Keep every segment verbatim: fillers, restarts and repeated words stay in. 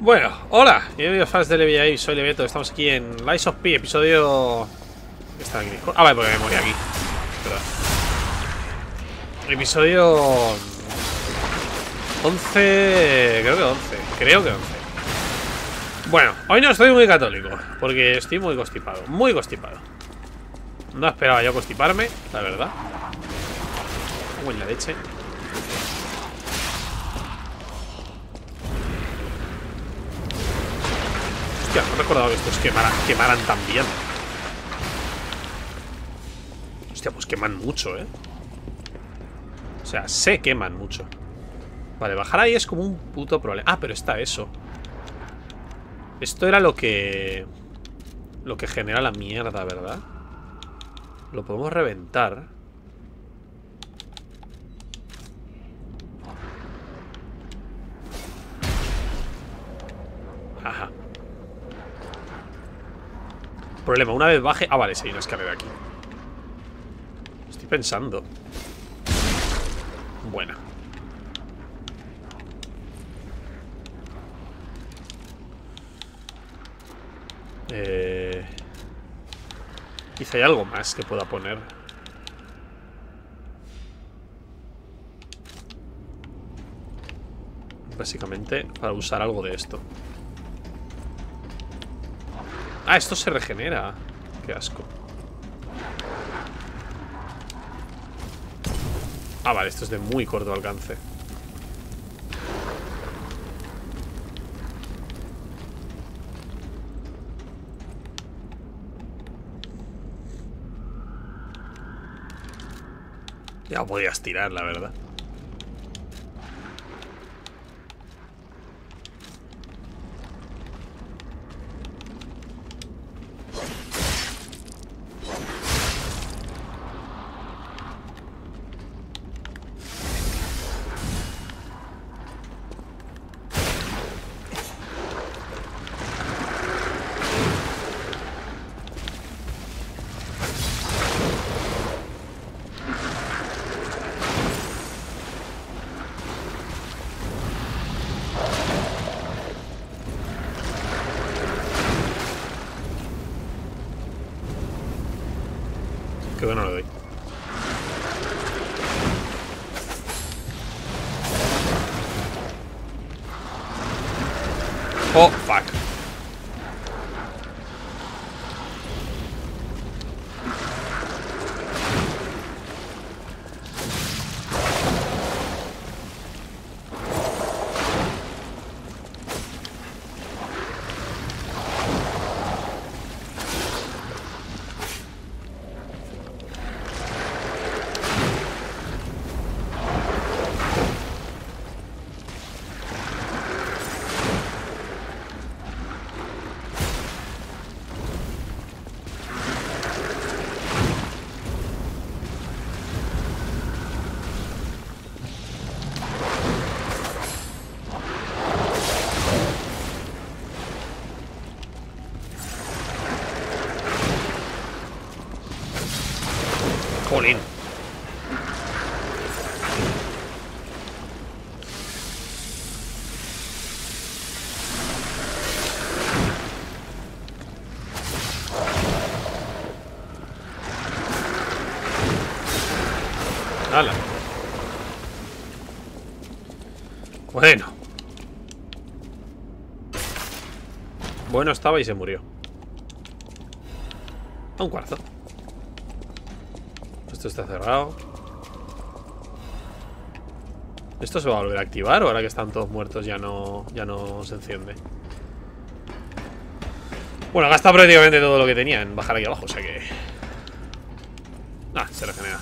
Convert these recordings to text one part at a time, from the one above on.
Bueno, hola, bienvenidos fans de LevillaGames, soy Levillator. Estamos aquí en Lies of P, episodio... Está aquí. Ah, vale, porque me morí aquí. Espera. Episodio... once... Creo que once. Creo que once. Bueno, hoy no estoy muy católico, porque estoy muy constipado. Muy constipado. No esperaba yo constiparme, la verdad. Uy, la leche. Hostia, no recordaba que estos quemaran, quemaran tan bien. Hostia, pues queman mucho, ¿eh? O sea, se queman mucho. Vale, bajar ahí es como un puto problema. Ah, pero está eso. Esto era lo que... Lo que genera la mierda, ¿verdad? Lo podemos reventar. Ajá. Problema, una vez baje... Ah, vale, sí, hay una escalera aquí. Estoy pensando. Buena. Eh... Quizá hay algo más que pueda poner. Básicamente, para usar algo de esto. Ah, esto se regenera. Qué asco. Ah, vale, esto es de muy corto alcance. Ya podías tirar, la verdad. Creo que no lo doy. Oh, fuck. Jolín. Hala. Bueno. Bueno estaba y se murió. A un cuarzo. Esto está cerrado. ¿Esto se va a volver a activar o ahora que están todos muertos ya no, ya no se enciende? Bueno, gasta prácticamente todo lo que tenía en bajar aquí abajo, o sea que... Ah, se regenera.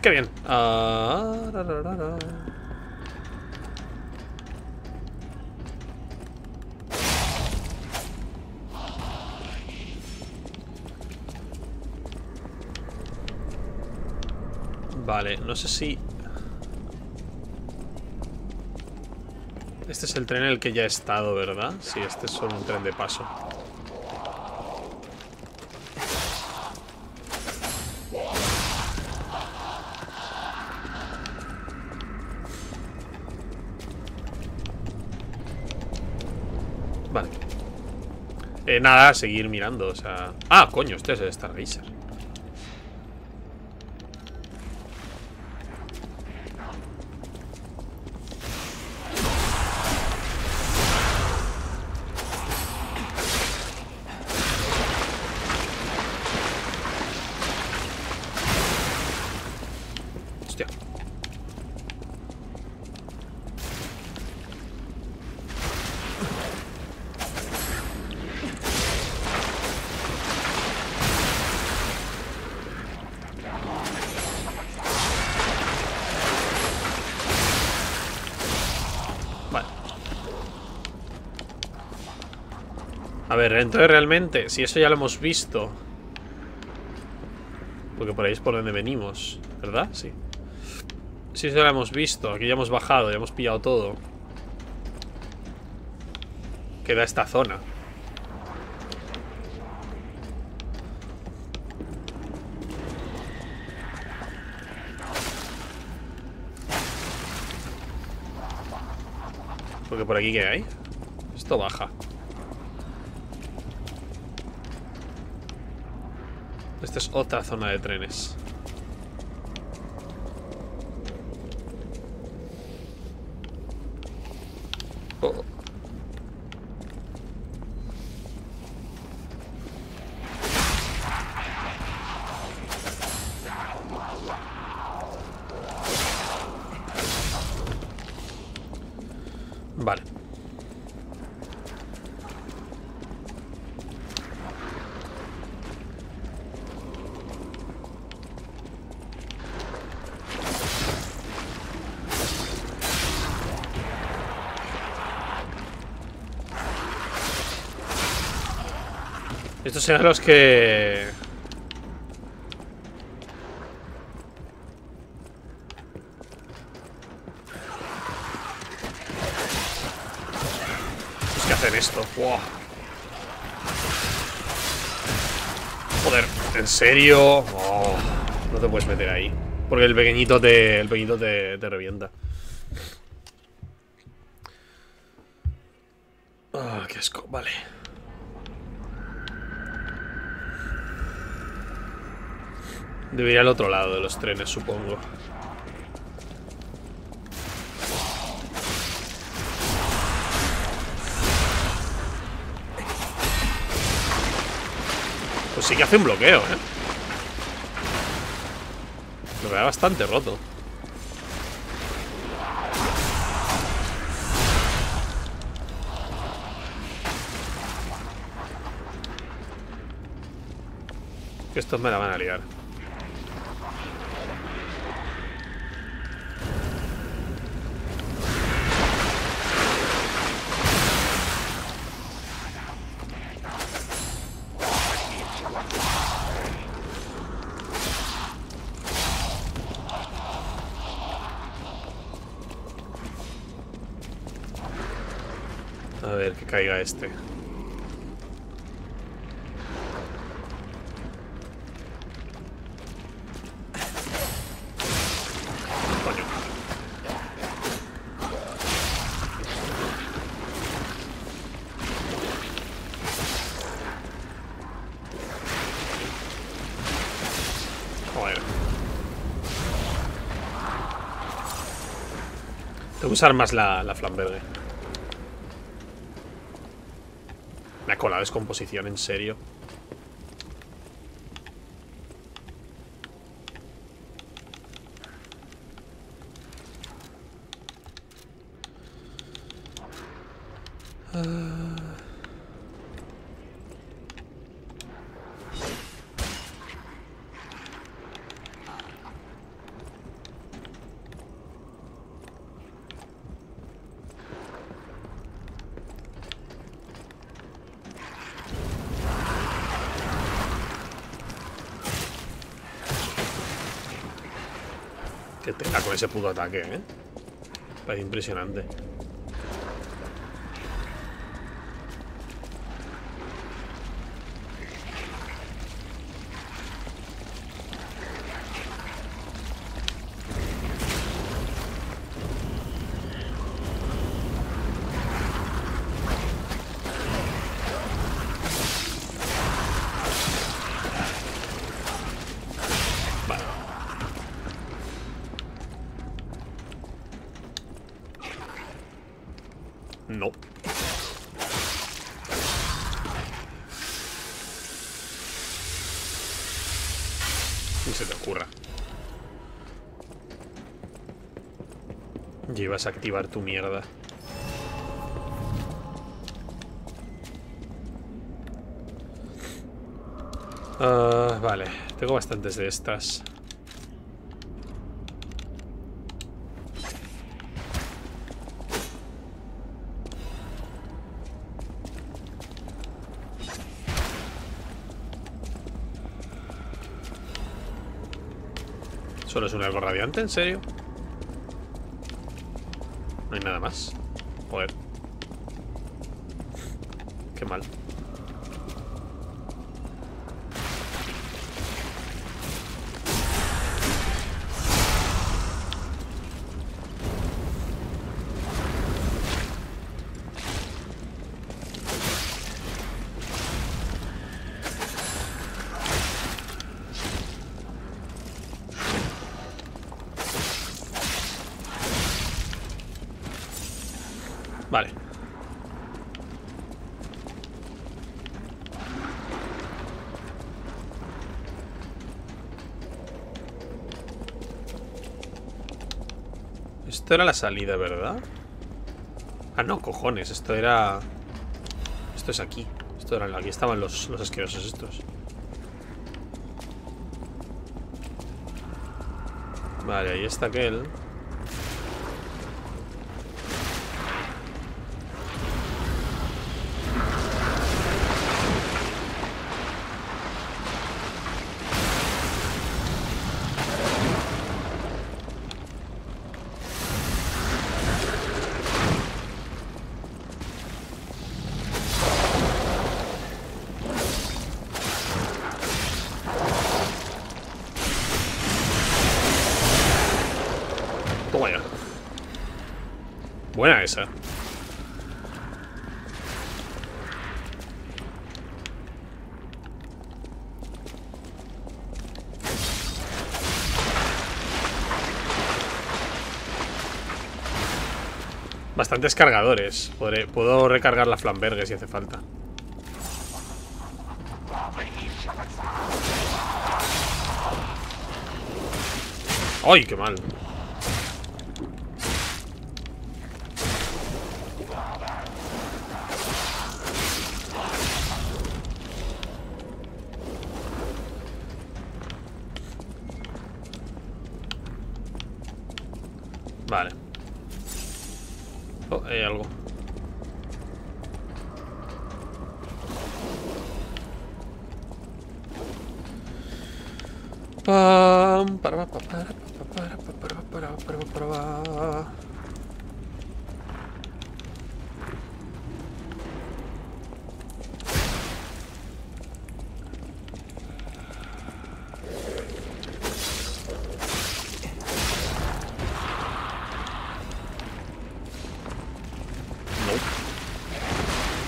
¡Qué bien! Ah, ra, ra, ra, ra. Vale, no sé si... Este es el tren en el que ya he estado, ¿verdad? Sí, este es solo un tren de paso. Vale. Eh, nada, seguir mirando, o sea... Ah, coño, este es el Star Razer. A ver, entonces realmente, si eso ya lo hemos visto. Porque por ahí es por donde venimos, ¿verdad? Sí. Si eso ya lo hemos visto, aquí ya hemos bajado, ya hemos pillado todo. Queda esta zona. Porque por aquí, ¿qué hay? Esto baja. Esta es otra zona de trenes. Oh. Vale. Estos serán los que... Los que hacen esto. Wow. Joder, ¿en serio? Oh, no te puedes meter ahí. Porque el pequeñito te, el pequeñito te, te revienta. Ah, qué asco. Vale. Debe ir al otro lado de los trenes, supongo. Pues sí que hace un bloqueo, ¿eh? Lo veo bastante roto. Estos me la van a liar. A ver, que caiga este. Coño. Joder. Tengo que usar más la, la Flamberge. Con la descomposición, en serio. Con ese puto ataque, ¿eh? Parece impresionante. No. Ni se te ocurra. Y ibas a activar tu mierda. Uh, vale, tengo bastantes de estas. ¿Solo es un algo radiante? ¿En serio? No hay nada más. Joder. Qué mal. Vale. Esto era la salida, ¿verdad? Ah, no, cojones. Esto era... Esto es aquí. Esto era... Aquí estaban los, los asquerosos estos. Vale, ahí está aquel. Buena esa. Bastantes cargadores. Podré, puedo recargar la Flamberge si hace falta. ¡Ay, qué mal! Vale. Oh, hay algo. Pam, para, para, para, para, para, para, para, para.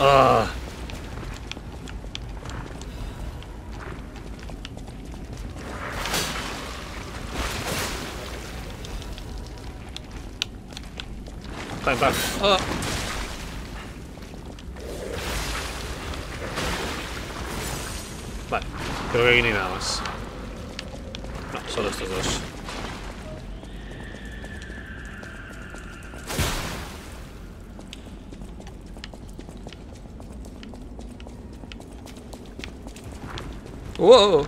Ah. Time back. Ah. Vale, creo que aquí no hay nada más. No, solo estos dos. ¡Wow!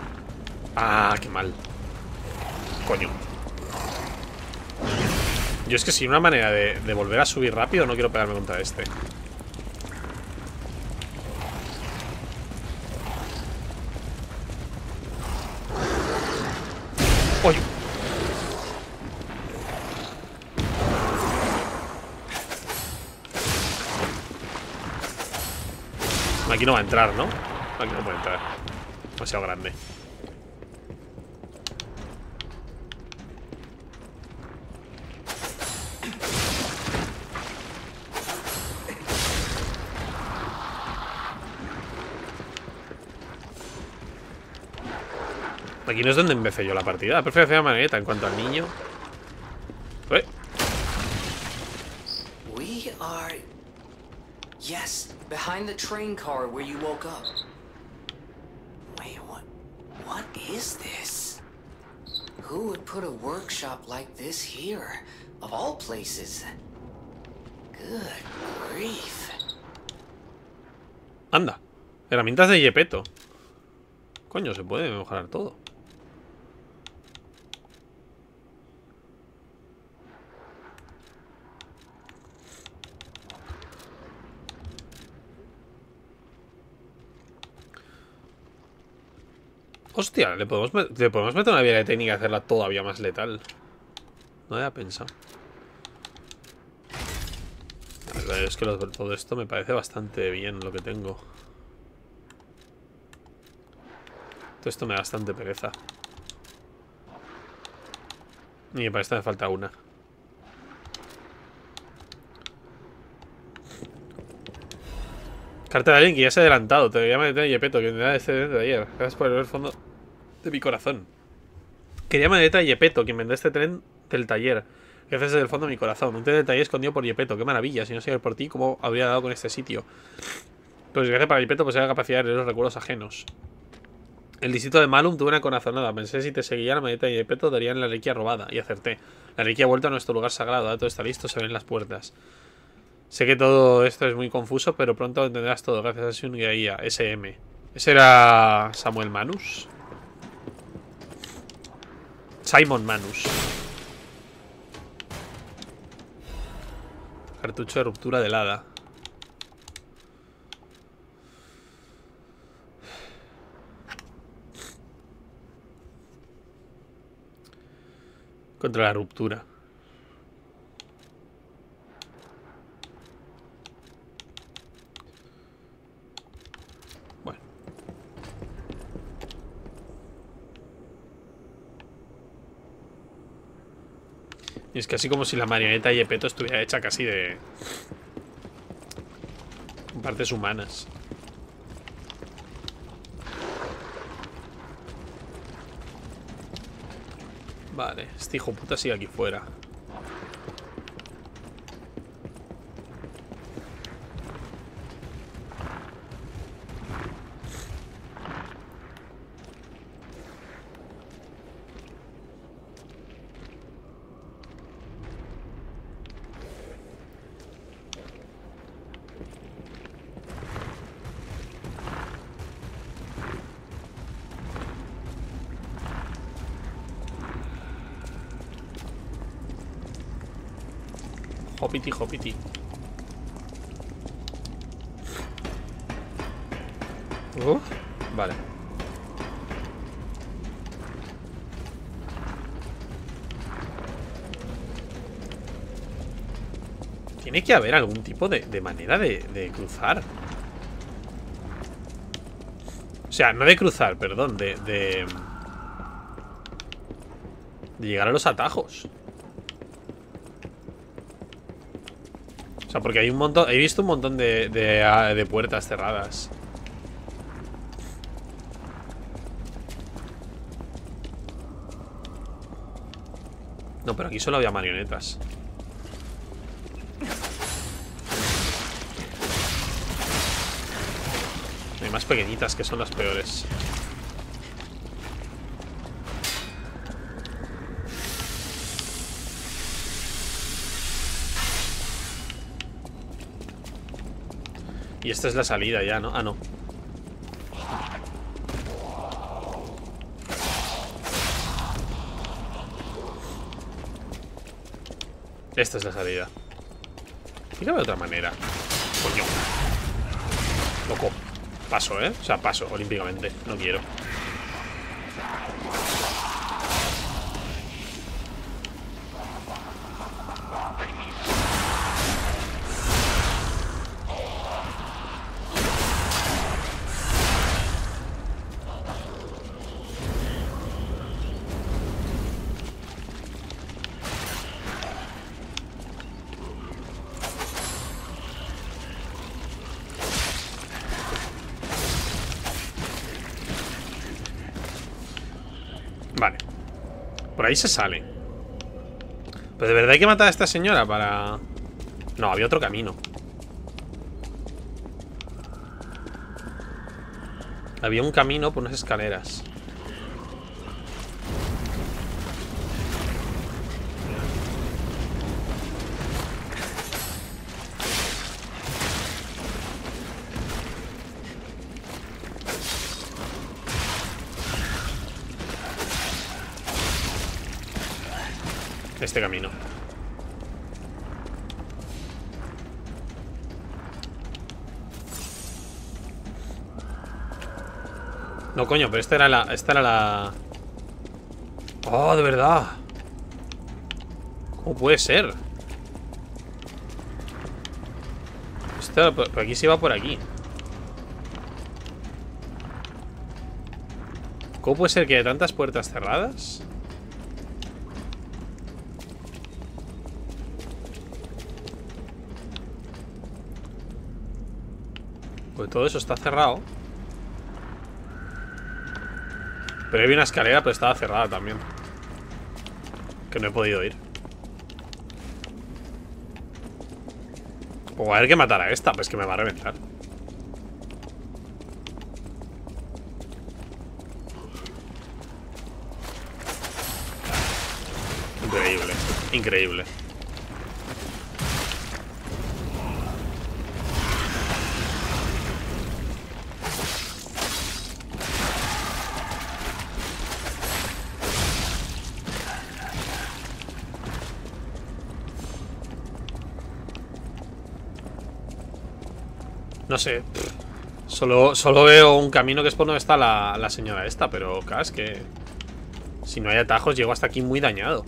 ¡Ah, qué mal! Coño. Yo es que sin una manera de, de volver a subir rápido no quiero pegarme contra este. ¡Oye! Aquí no va a entrar, ¿no? Aquí no puede entrar. Demasiado grande. Aquí no es donde empecé yo la partida. Prefiero hacer una maneta en cuanto al niño. Uy. Yes, behind the train car where you woke up. Wait, what? What is this? Who would put a workshop like this here, of all places? Good grief. Anda, herramientas de Geppetto. Coño, se puede mejorar todo. Hostia, le podemos, le podemos meter una vía de técnica y hacerla todavía más letal. No había pensado. La verdad es que lo, todo esto me parece bastante bien lo que tengo. Todo esto me da bastante pereza. Y para esta me falta una. Carta de alguien que ya se ha adelantado. Te voy a meter a Geppetto, que me da excedente de ayer. Gracias por ver el fondo de mi corazón. Quería meter a Geppetto, quien vendrá este tren del taller. Gracias desde el fondo de mi corazón. Un tren del taller escondido por Geppetto. Qué maravilla. Si no sería por ti, ¿cómo habría dado con este sitio? Pues gracias para Geppetto, pues era la capacidad de leer los recuerdos ajenos. El distrito de Malum tuvo una corazonada. Pensé si te seguía la maleta de Geppetto, darían la reliquia robada. Y acerté. La reliquia ha vuelto a nuestro lugar sagrado. Ahora todo está listo, se ven las puertas. Sé que todo esto es muy confuso, pero pronto entenderás todo. Gracias a su guía S M. Ese era Samuel Manus. Simon Manus. Cartucho de ruptura del hada. Contra la ruptura. Y es casi como si la marioneta de Geppetto estuviera hecha casi de partes humanas. Vale, este hijo puta sigue aquí fuera. Hopiti, hopiti. Uh, vale. Tiene que haber algún tipo de, de manera de, de cruzar. O sea, no de cruzar, perdón, de, de, de llegar a los atajos. O sea, porque hay un montón, he visto un montón de, de, de puertas cerradas. No, pero aquí solo había marionetas. Hay más pequeñitas que son las peores. Y esta es la salida ya, ¿no? Ah, no. Esta es la salida. Mírame de otra manera. Coño. Loco. Paso, ¿eh? O sea, paso olímpicamente. No quiero. Por ahí se sale. Pero de verdad hay que matar a esta señora para... No, había otro camino. Había un camino por unas escaleras. Este camino. No, coño, pero esta era la... Esta era la... Oh, de verdad. ¿Cómo puede ser? Esta, por aquí se iba por aquí. ¿Cómo puede ser que haya tantas puertas cerradas? Pues todo eso está cerrado. Pero había una escalera, pero estaba cerrada también, que no he podido ir. Pues a ver que matar a esta, pues que me va a reventar. Increíble, increíble. No sé, solo, solo veo un camino que es por donde está la, la señora esta, pero claro, es que si no hay atajos llego hasta aquí muy dañado.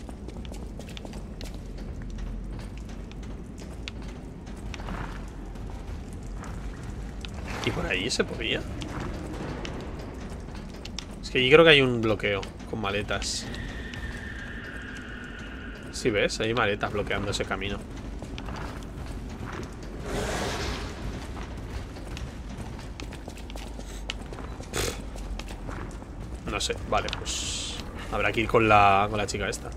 ¿Y por ahí se podía? Es que yo creo que hay un bloqueo con maletas. Si ves, hay maletas bloqueando ese camino. No sé, vale, pues habrá que ir con la, con la chica esta.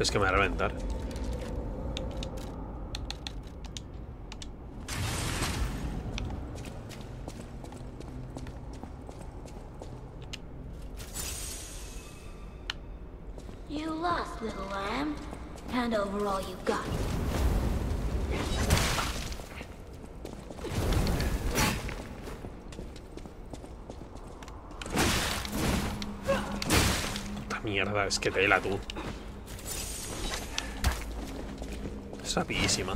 Es que me va a reventar. You lost, little lamb. Hand over all you got. Mierda, es que tela tú. Es rapidísima.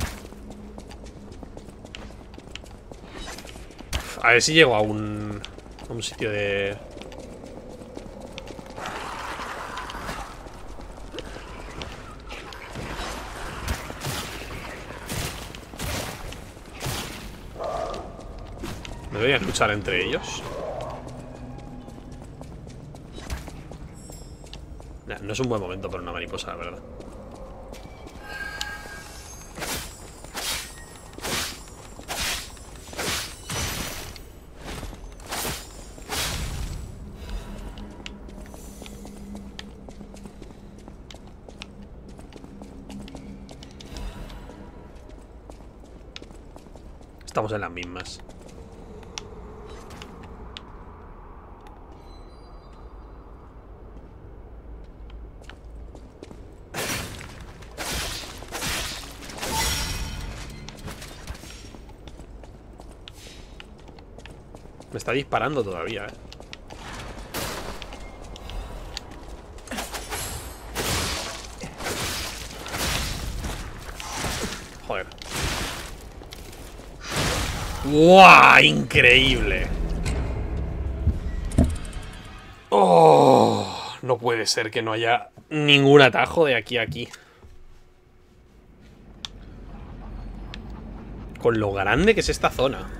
A ver si llego a un, a un sitio de... ¿Me deberían luchar entre ellos? No es un buen momento para una mariposa, la verdad. Estamos en las mismas. Me está disparando todavía, eh. Joder. ¡Guau! ¡Increíble! ¡Oh! No puede ser que no haya ningún atajo de aquí a aquí. Con lo grande que es esta zona.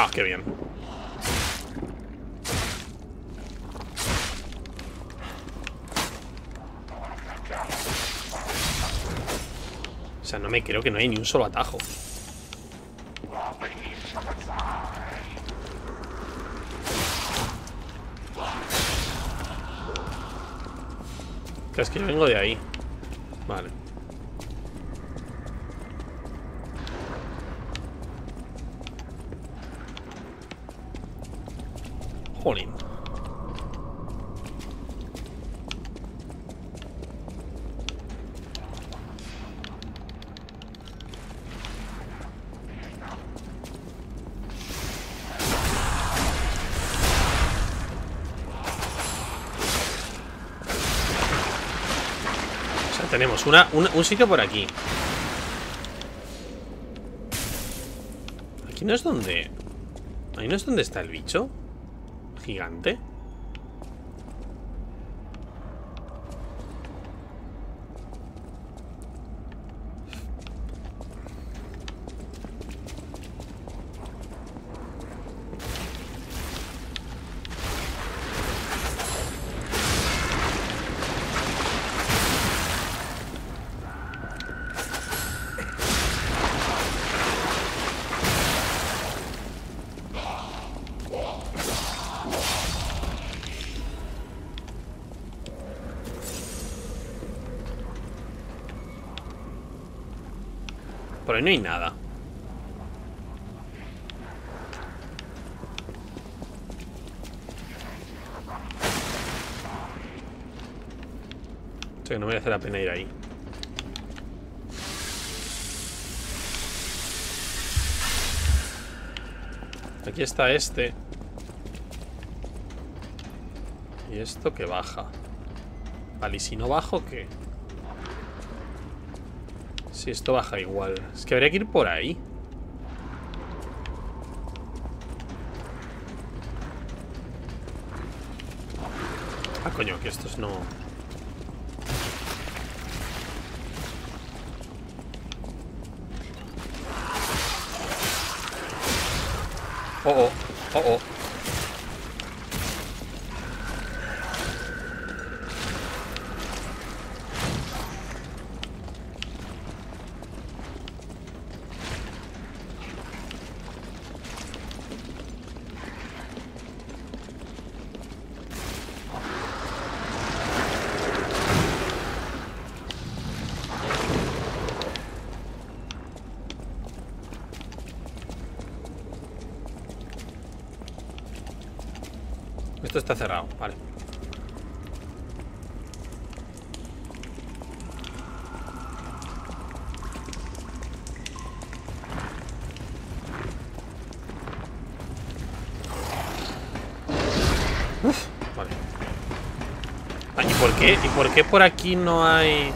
Ah, qué bien. O sea, no me creo que no hay ni un solo atajo. Es que yo vengo de ahí. Vale. Jolín. Tenemos una, una, un sitio por aquí. Aquí no es donde... Ahí no es donde está el bicho gigante. Por ahí no hay nada. O sea que no merece la pena ir ahí. Aquí está este. Y esto que baja. Vale, y si no bajo, ¿qué? Si esto baja igual. Es que habría que ir por ahí. Ah, coño, que estos no... Oh, oh, oh, oh. Esto está cerrado, vale. Uf, vale. Ah, ¿y por qué? ¿Y por qué por aquí no hay...?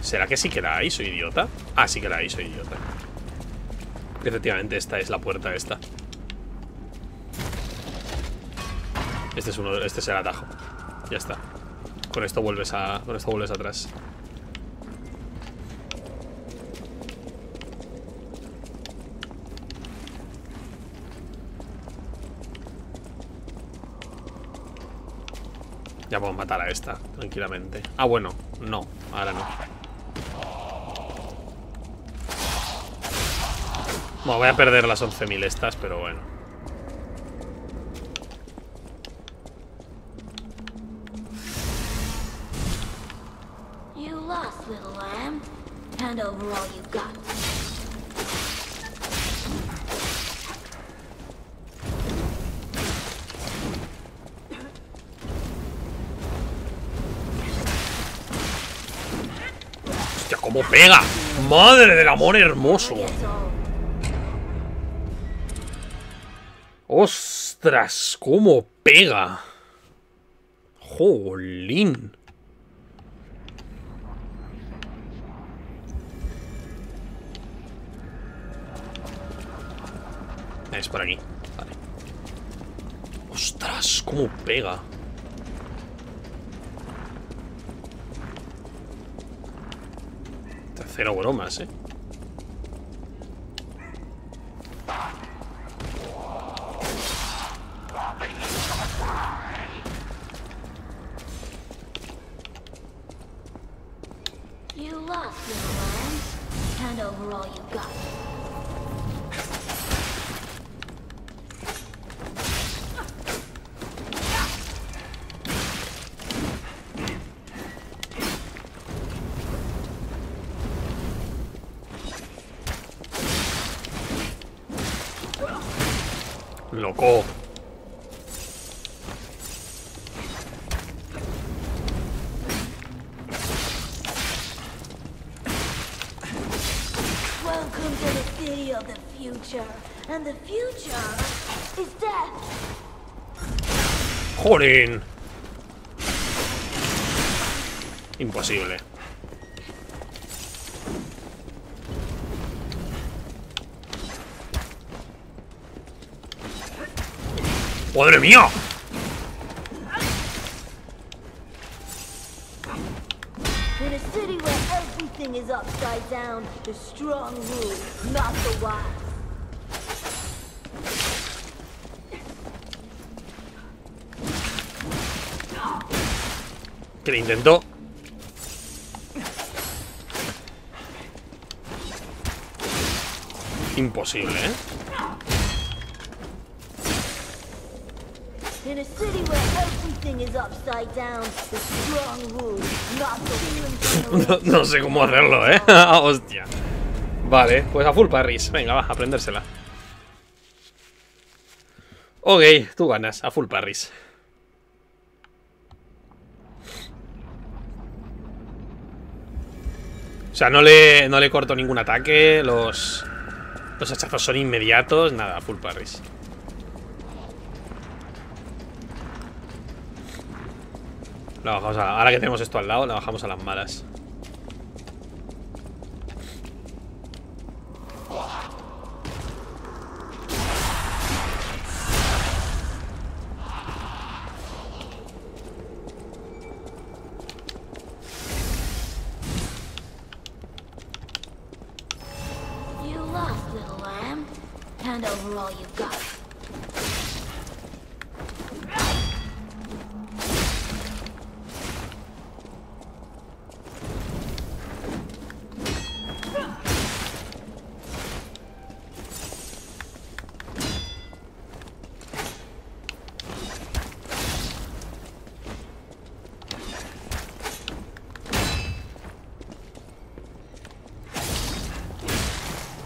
¿Será que sí que la hay? ¿Soy idiota? Ah, sí que la hay, soy idiota. Efectivamente, esta es la puerta esta. Este es uno, este es el atajo. Ya está. Con esto vuelves a, con esto vuelves atrás. Ya podemos matar a esta tranquilamente. Ah, bueno, no, ahora no. Bueno, voy a perder las once mil estas, pero bueno. Hostia, cómo pega. Madre del amor hermoso. Ostras, cómo pega. Jolín. Es por aquí, vale. Ostras, cómo pega. Tercero bromas, eh. Hand over all you've got. Loco. And the future is death. Jolín. Imposible. ¡Madre mía! In a city where everything is upside down, the strong rule, not the wise. Que le intentó. Imposible, ¿eh? In a city where everything is upside down, the strong rule, not the no, no sé cómo hacerlo, ¿eh? Hostia. Vale, pues a full parries. Venga, va, aprendérsela. Ok, tú ganas, a full parries. O sea, no le, no le corto ningún ataque. Los, los hachazos son inmediatos. Nada, full parries. La bajamos a, ahora que tenemos esto al lado, la bajamos a las malas.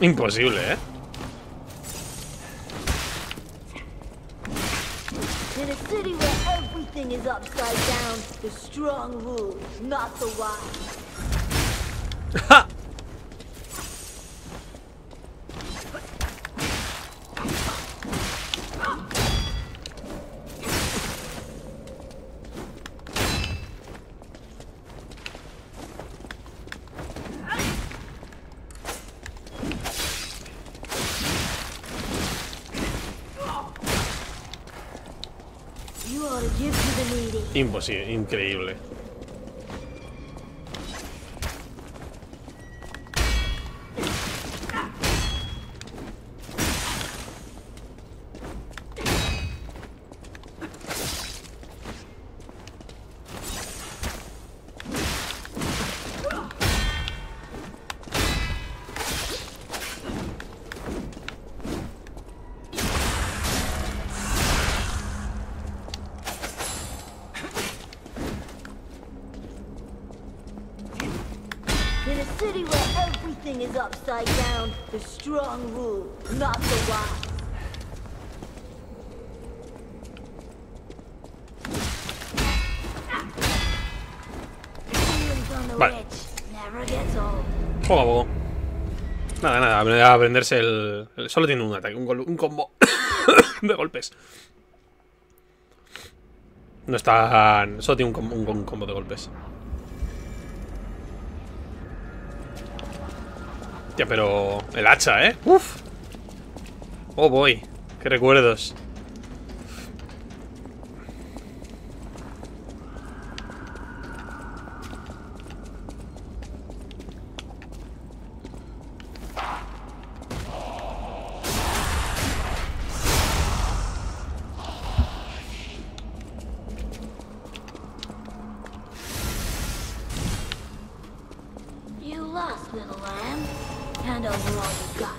Imposible, ¿eh? ¡Ja! Imposible, increíble. Vale. Poco a poco. Nada, nada, a aprenderse el, el... Solo tiene un ataque, un, un combo de golpes. No está... Solo tiene un, un, un combo de golpes. Tía, pero... El hacha, ¿eh? Uf. Oh boy, qué recuerdos. You lost, little lamb. Hand over all you've got.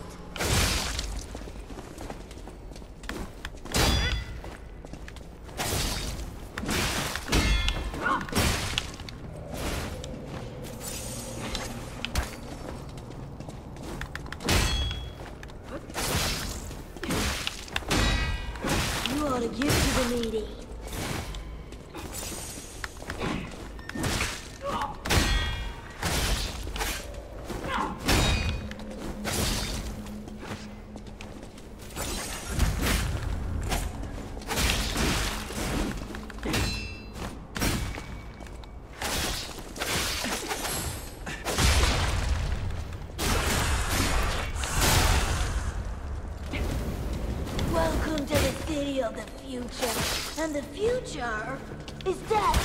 You ought to give to the needy. And the future is death.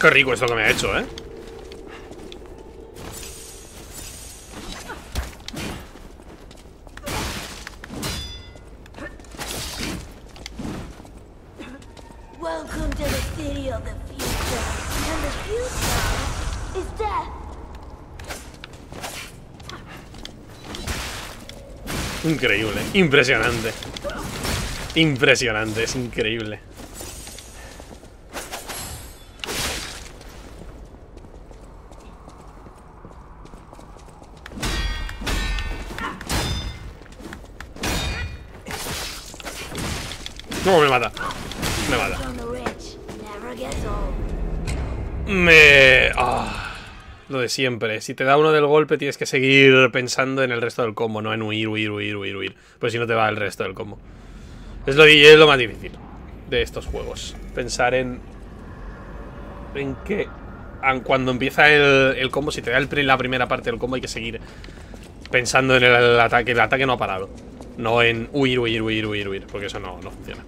Qué rico esto que me ha hecho, ¿eh? Increíble, impresionante. Impresionante, es increíble. No, me mata. Me mata. Me... Ah. Lo de siempre, si te da uno del golpe tienes que seguir pensando en el resto del combo, no en huir, huir, huir, huir, huir. Pues si no te va el resto del combo. Es lo, es lo más difícil de estos juegos. Pensar en... En que... Cuando empieza el, el combo, si te da el, la primera parte del combo hay que seguir pensando en el, el ataque. El ataque no ha parado. No en huir, huir, huir, huir, huir, porque eso no, no funciona.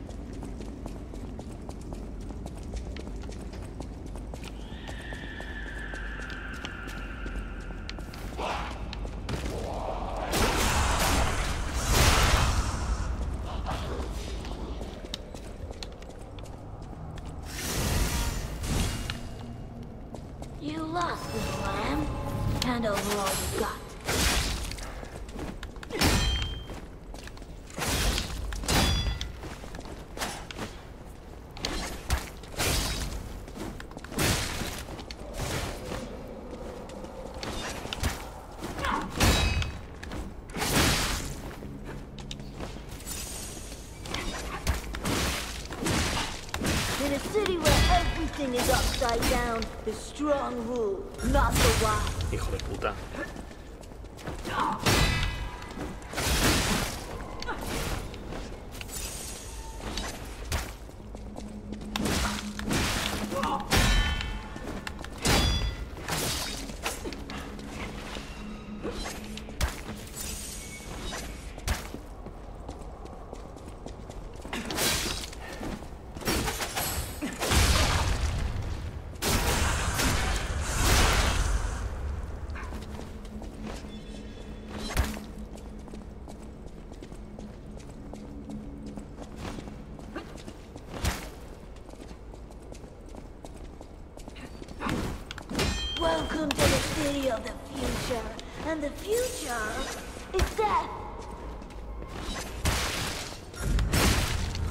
Hijo de puta.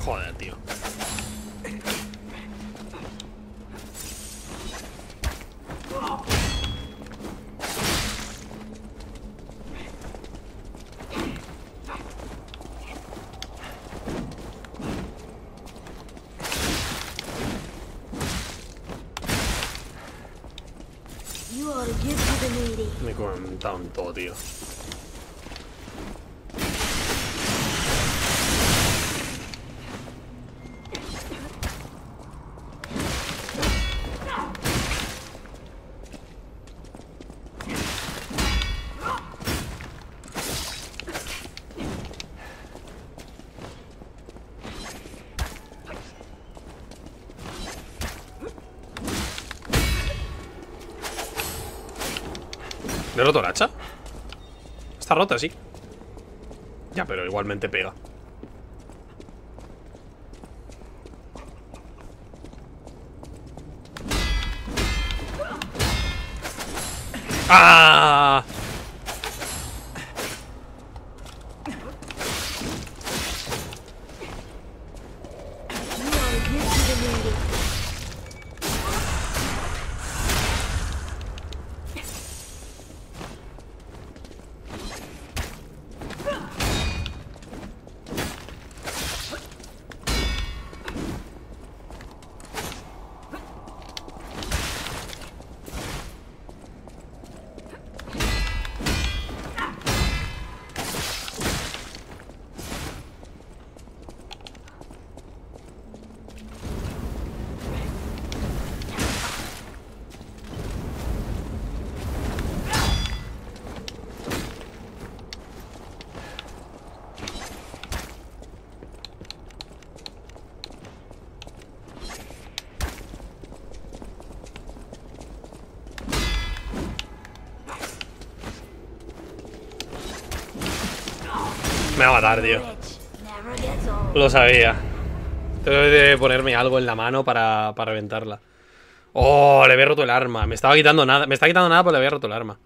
Joder, tío. Me he comentado un todo, tío. Está rota, sí. Ya, pero igualmente pega. ¡Ah! Me va a matar, tío. Lo sabía. Tengo que ponerme algo en la mano para, para reventarla. Oh, le había roto el arma. Me estaba quitando nada. Me está quitando nada, pero le había roto el arma.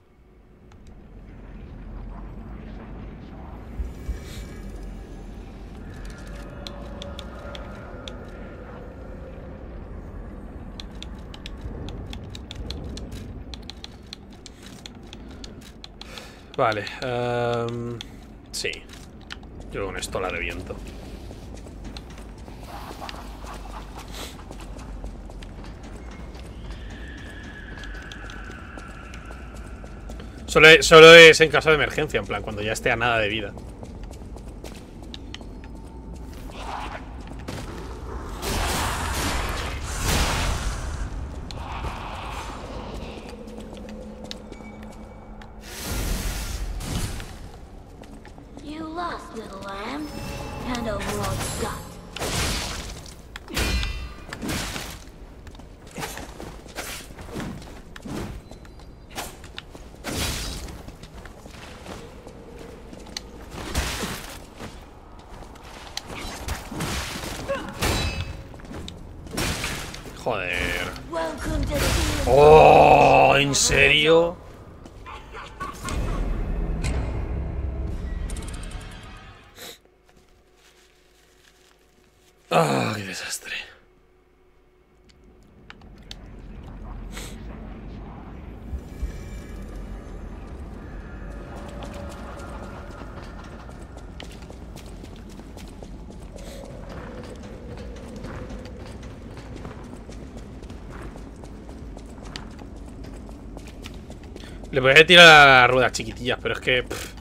Vale. Um, sí. Yo con esto la reviento. Solo, solo es en caso de emergencia, en plan, cuando ya esté a nada de vida. Joder. Oh, ¿en serio? Ah, qué desastre. Le voy a tirar a las ruedas chiquitillas, pero es que... Pff.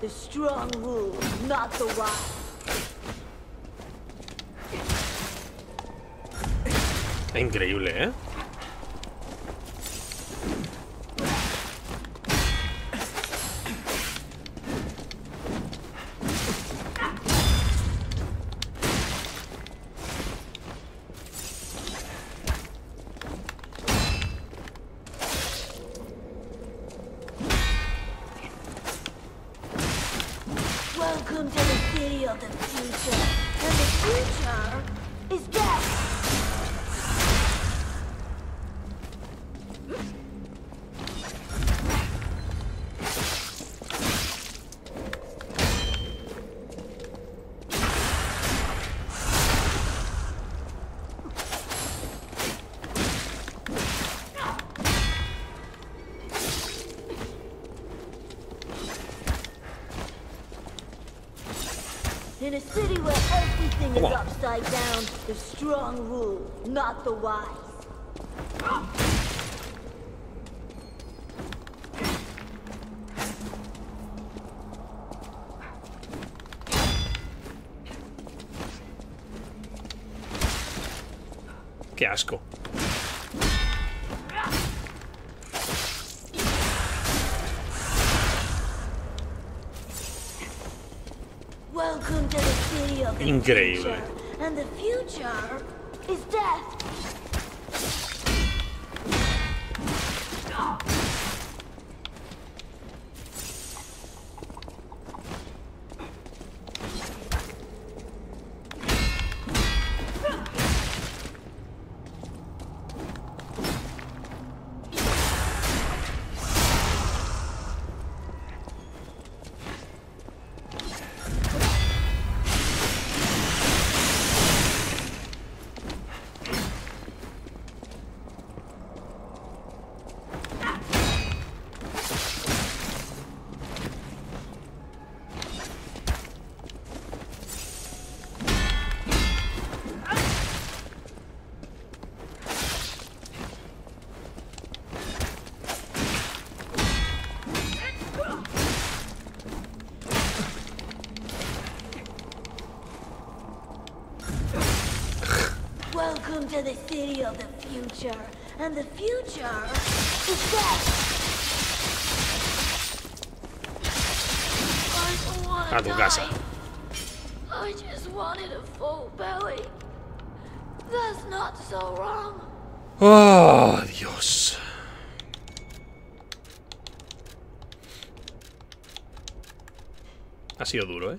The strong rule, not the wild. Increíble, ¿eh? In a city where everything is upside down, the strong rule, not the wise. Qué asco. Increíble. To the city of the future, and the future is death. A tu casa. I just wanted a full belly. That's not so wrong. Oh, Dios. Ha sido duro, ¿eh?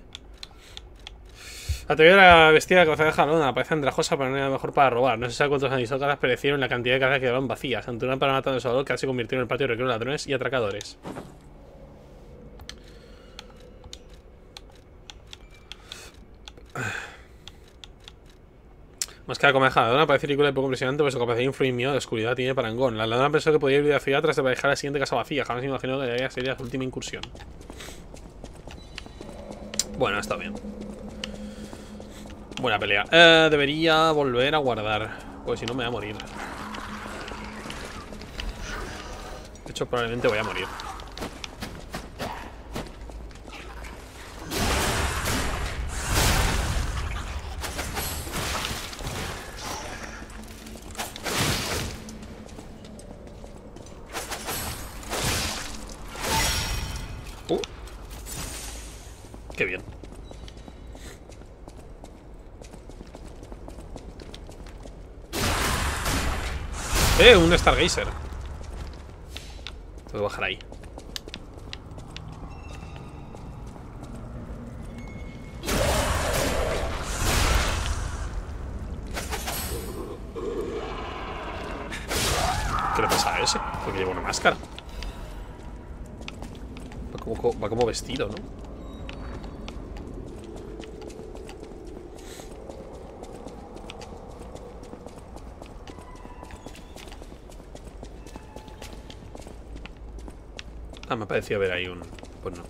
Atrevió la vestida de cabeza de jalona, parece andrajosa, pero no era mejor para robar. No se sabe cuántos aristócratas perecieron en la cantidad de casas que quedaban vacías. Antonia para matar a su dolor, casi se convirtió en el patio de recreo de ladrones y atracadores. Más que la comedia de jalona parece ridícula y poco impresionante, pues su capacidad de influir miedo de oscuridad tiene parangón. La ladrona pensó que podía ir de la ciudad tras de dejar la siguiente casa vacía. Jamás se imaginó que ella sería su última incursión. Bueno, está bien. Buena pelea. Eh, debería volver a guardar, pues si no me voy a morir. De hecho, probablemente voy a morir. Uh. Qué bien. Eh, un Star Razer. Tengo que bajar ahí. ¿Qué le pasa a ese? Porque lleva una máscara. Va como, va como vestido, ¿no? Ah, me pareció ver ahí un... Pues no.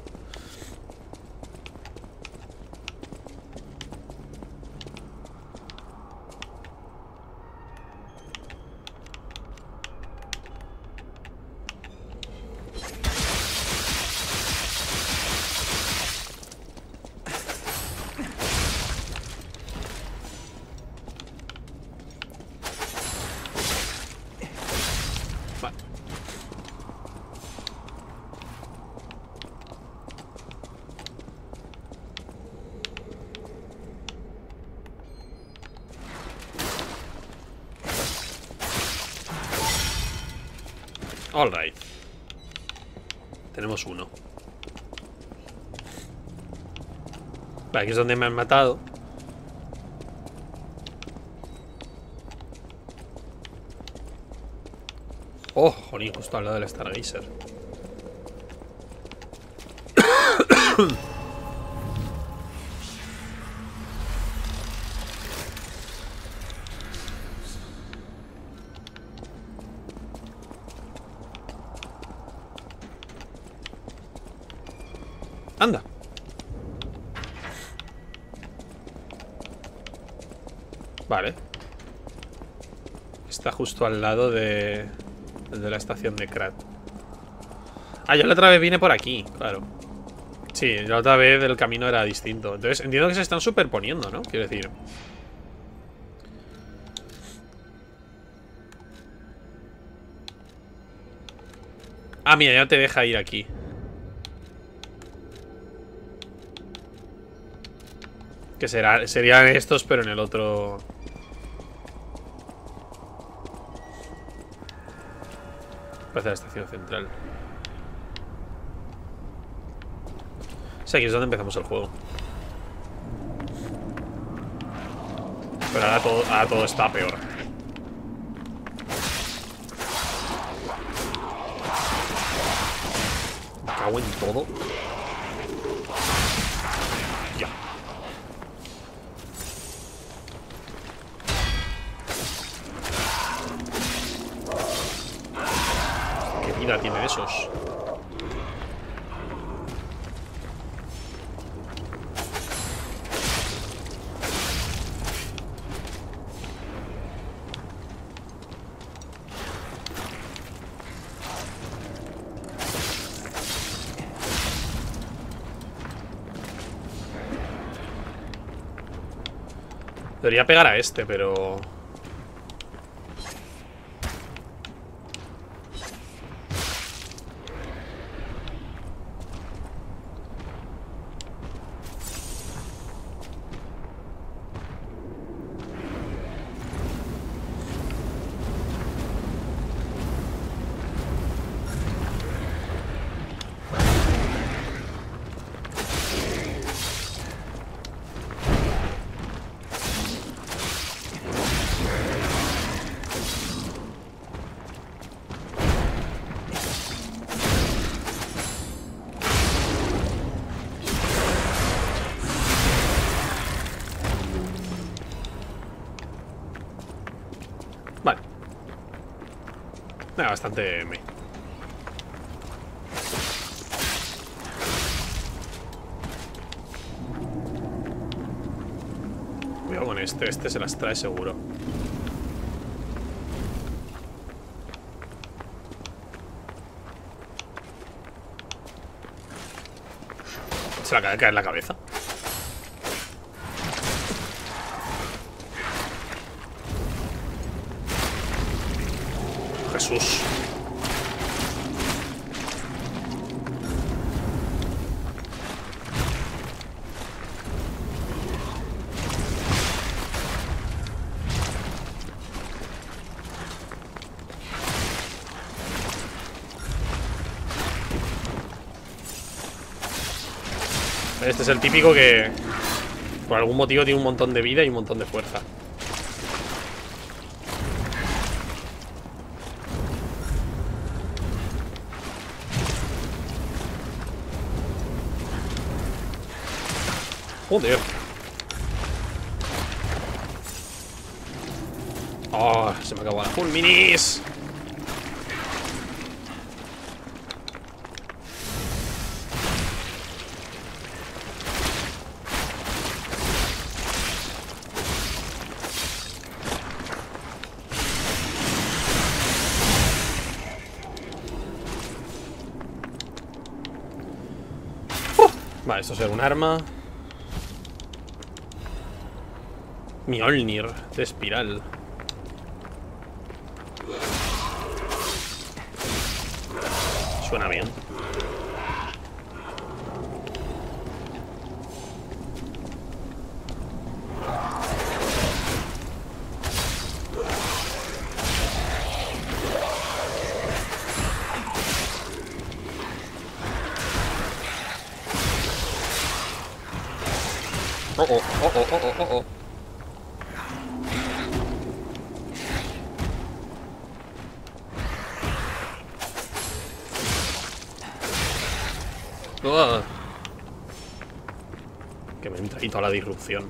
All right. Tenemos uno. Vale, aquí es donde me han matado. Oh, jolín, justo al lado del Star Razer. Anda. Vale. Está justo al lado de, de la estación de Krat. Ah, yo la otra vez vine por aquí, claro. Sí, la otra vez el camino era distinto. Entonces entiendo que se están superponiendo, ¿no? Quiero decir... Ah, mira, ya te deja ir aquí. Que será, serían estos, pero en el otro... Parece la estación central. O sea, aquí es donde empezamos el juego. Pero ahora todo, ahora todo está peor. En todo. Ya. ¿Qué vida tienen esos? Debería pegar a este, pero... Bastante me. Cuidado con este, este se las trae seguro. Se le acaba de caer la cabeza. Jesús. Este es el típico que por algún motivo tiene un montón de vida y un montón de fuerza. Joder. Oh, se me acabó la Fulminis. Uh, vale, esto será un arma. Mjolnir de espiral. Suena bien. Oh, oh, oh, oh, oh, oh, oh. Uh, que me entra ahí toda la disrupción.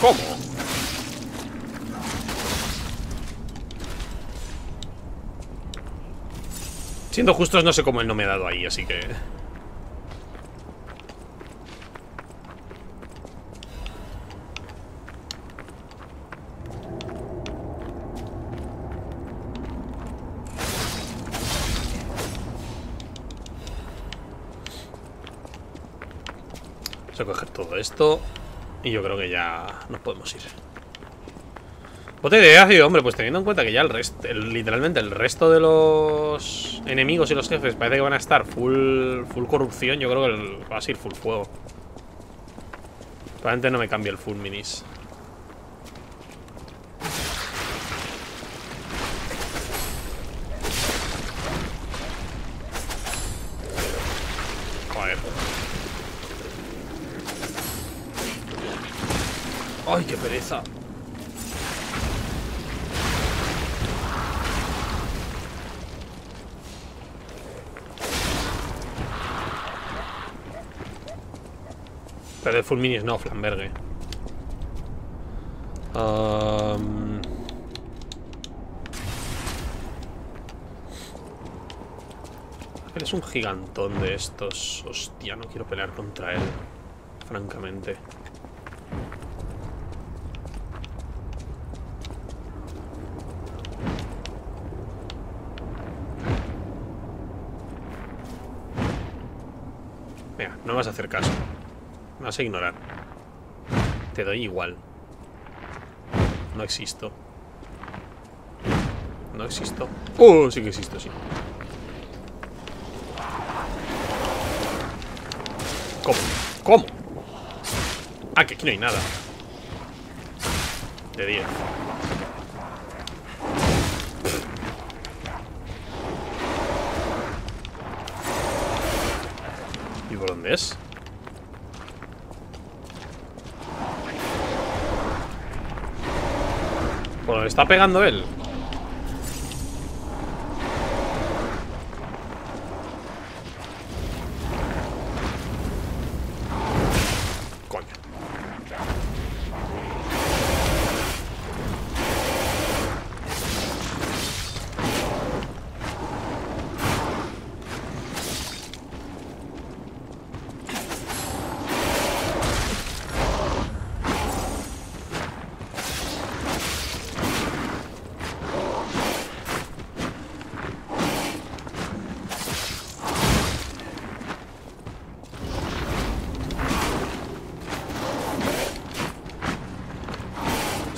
¿Cómo? Siendo justos, no sé cómo él no me ha dado ahí, así que... Vamos a coger todo esto. Y yo creo que ya nos podemos ir. Bote de ácido, hombre, pues teniendo en cuenta que ya el resto, el, literalmente el resto de los enemigos y los jefes parece que van a estar full full corrupción, yo creo que el, va a ser full fuego. Probablemente no me cambie el Fulminis. Joder. Ay, qué pereza. De Fulminis no, Flamberge. Um... Es un gigantón de estos. Hostia, no quiero pelear contra él, francamente. Venga, no me vas a hacer caso. Me vas a ignorar. Te doy igual. No existo. No existo. ¡Uh! Sí que existo, sí. ¿Cómo? ¿Cómo? Ah, que aquí no hay nada. De diez. ¿Y por dónde es? Bueno, le está pegando él. Coño.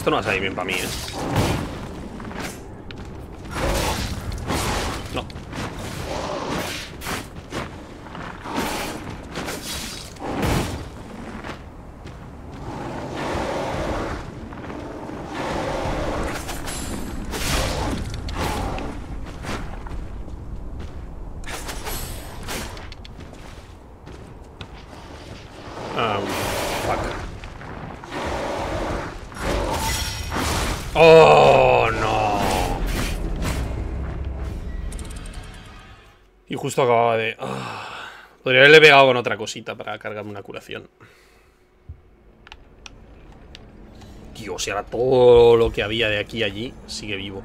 No va a salir bien para mí, ¿eh? No. Ah, um, fuck. ¡Oh, no! Y justo acababa de... Oh. Podría haberle pegado con otra cosita para cargarme una curación. Dios, y ahora todo lo que había de aquí a allí sigue vivo.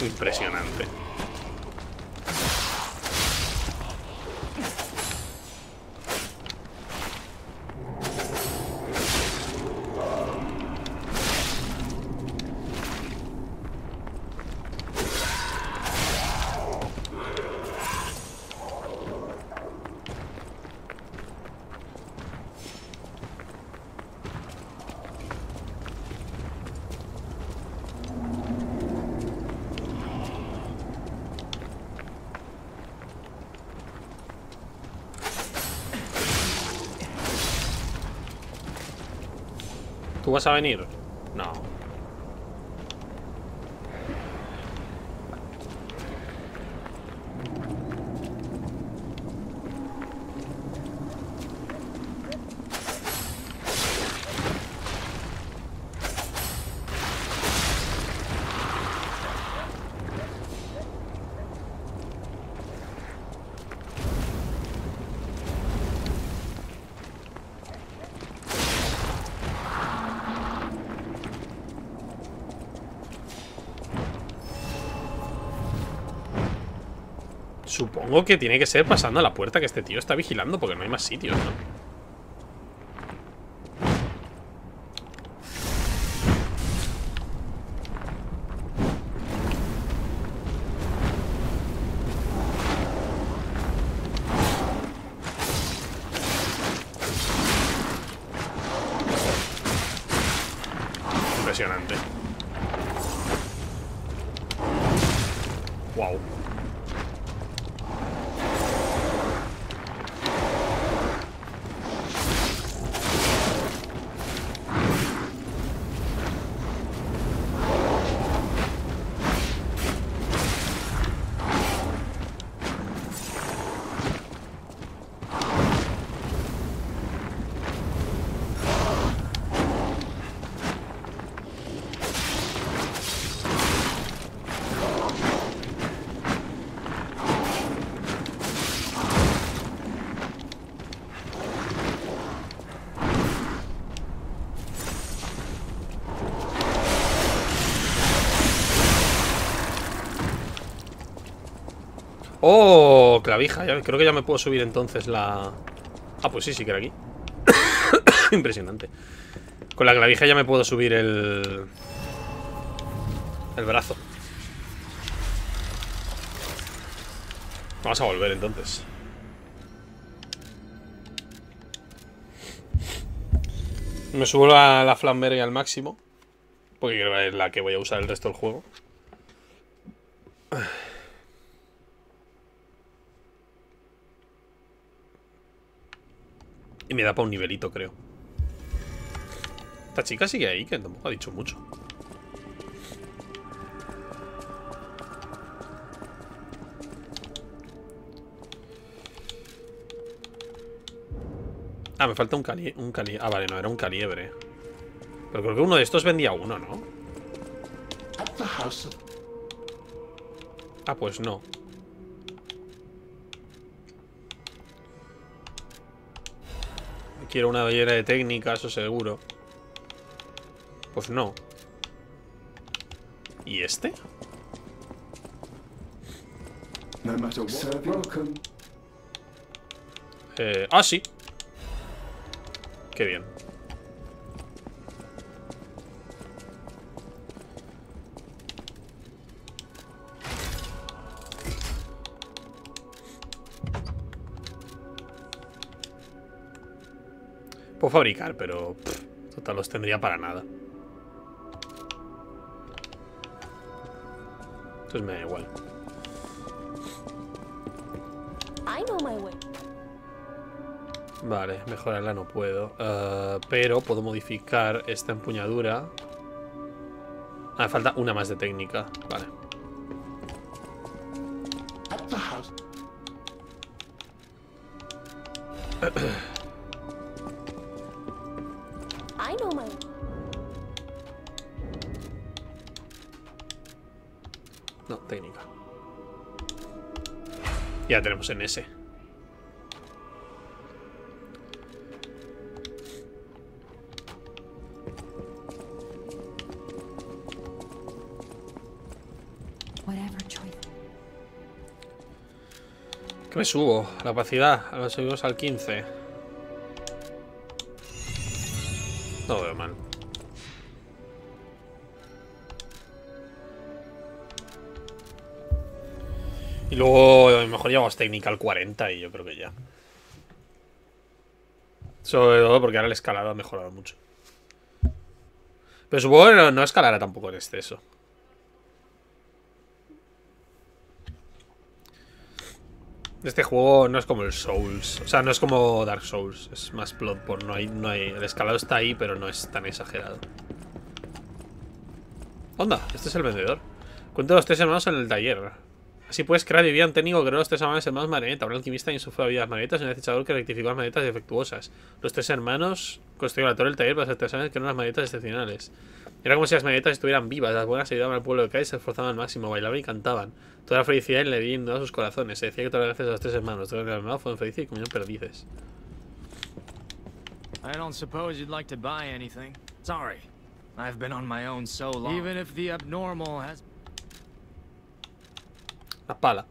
Impresionante. ¿Tú vas a venir? No. Supongo que tiene que ser pasando a la puerta que este tío está vigilando, porque no hay más sitios, ¿no? impresionante. Wow. ¡Oh! Clavija, ya, creo que ya me puedo subir entonces la... Ah, pues sí, sí que era aquí. Impresionante. Con la clavija ya me puedo subir el... El brazo. Vamos a volver entonces. Me subo la, la Flamberge al máximo, porque creo que es la que voy a usar el resto del juego. Y me da para un nivelito, creo. Esta chica sigue ahí, que tampoco ha dicho mucho. Ah, me falta un cali... Un cali ah, vale, no, era un caliebre. Pero creo que uno de estos vendía uno, ¿no? Ah, pues no. Quiero una ballera de técnica, eso seguro. Pues no. ¿Y este? Eh, ah, sí. Qué bien. Puedo fabricar, pero pff, total los tendría para nada. Entonces me da igual. Vale, mejorarla no puedo. Uh, pero puedo modificar esta empuñadura. Ah, me falta una más de técnica. Vale. Ya tenemos en ese. ¿Qué me subo? La capacidad. Ahora subimos al quince. No veo mal. Y luego a lo mejor llevamos técnica al cuarenta y yo creo que ya. Sobre todo porque ahora el escalado ha mejorado mucho. Pero supongo que no, no escalará tampoco en exceso. Este juego no es como el Souls. O sea, no es como Dark Souls. Es más Bloodborne. No hay, no hay. El escalado está ahí, pero no es tan exagerado. Onda, este es el vendedor. Cuento los tres hermanos en el taller. Así pues, Krat vivía un técnico que creó los tres hermanos hermanos marioneta, un alquimista y sufrió vidas marionetas, un acechador que rectificó las marionetas defectuosas. Los tres hermanos construyeron la torre del taller para los artesanos que eran unas marionetas excepcionales. Era como si las marionetas estuvieran vivas, las buenas ayudaban al pueblo de Krat y se esforzaban al máximo, bailaban y cantaban. Toda la felicidad le había inundado sus corazones. Se decía que todas las gracias a los tres hermanos, todos los hermanos fueron felices y comieron perdices. I don't suppose you'd like to buy anything. Sorry. I've been on my own so long. Even if the abnormal has... La pala.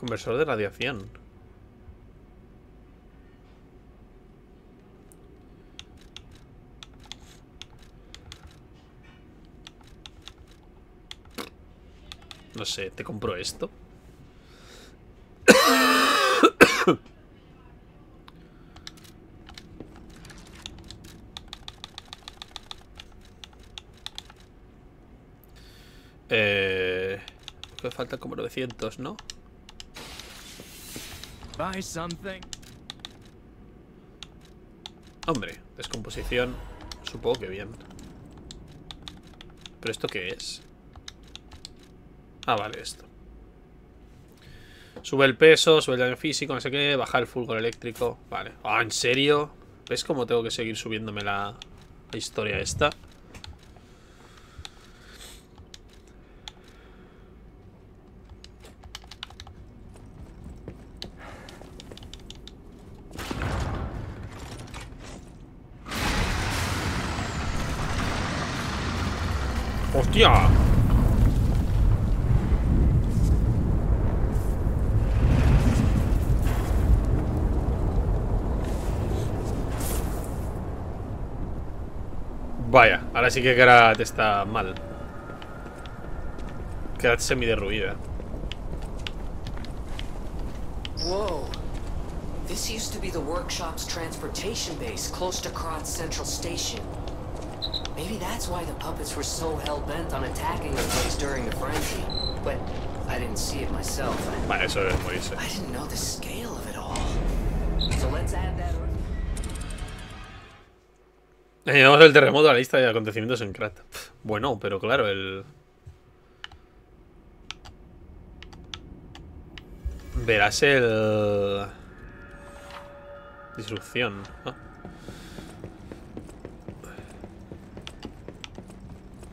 Conversor de radiación. No sé, ¿te compro esto? Eh... Me faltan como novecientos, ¿no? Buy something. Hombre, descomposición. Supongo que bien. ¿Pero esto qué es? Ah, vale, esto. Sube el peso, sube el daño físico, no sé qué. Baja el fulgor eléctrico. Vale. Ah, ¿en serio? ¿Ves cómo tengo que seguir subiéndome la, la historia esta? ¡Hostia! Vaya, ahora sí que Krat está mal. Krat semiderruida. Wow. This used to be the workshop's transportation base close to Krat's central station. Maybe that's why the puppets were so hell-bent on attacking the place during the frenzy. But I didn't see it myself. I, eso es muy eso. I didn't know the scale of it all. So let's add that. Añadamos el terremoto a la lista de acontecimientos en Krat. Bueno, pero claro, el... Verás el... Disrupción. Ah.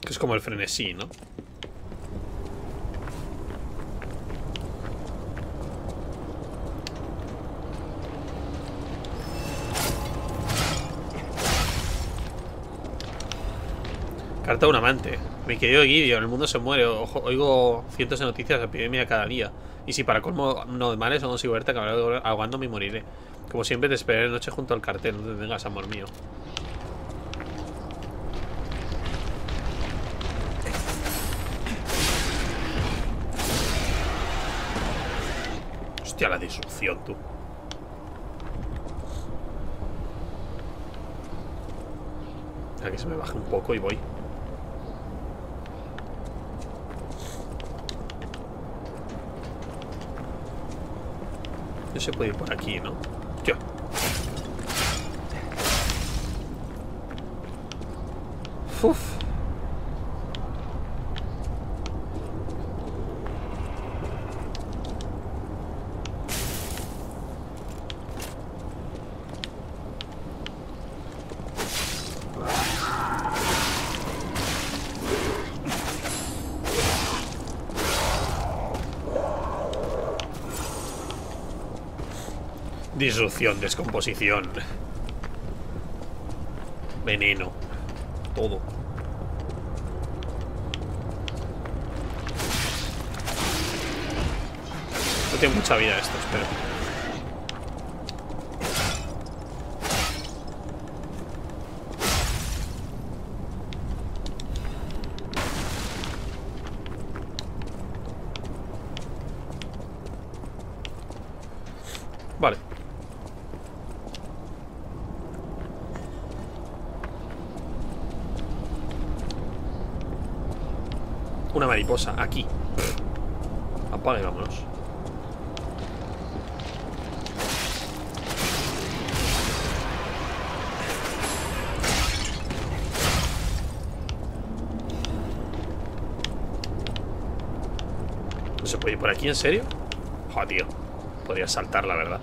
Que es como el frenesí, ¿no? Carta de un amante. Mi querido Gideon, el mundo se muere. Ojo, oigo cientos de noticias de epidemia cada día. Y si para colmo no de males no consigo verte, acabaré ahogándome y moriré. Como siempre te esperaré noche junto al cartel. No te tengas, amor mío. Hostia, la disrupción, tú. A que se me baje un poco y voy. No se puede ir por aquí, ¿no? Yo. Uf. Disrupción, descomposición, veneno, todo. No tiene mucha vida esto, espero. Vale. Una mariposa, aquí. Apaga y vámonos. ¿No se puede ir por aquí, en serio? Joder, tío. Podría saltar, la verdad.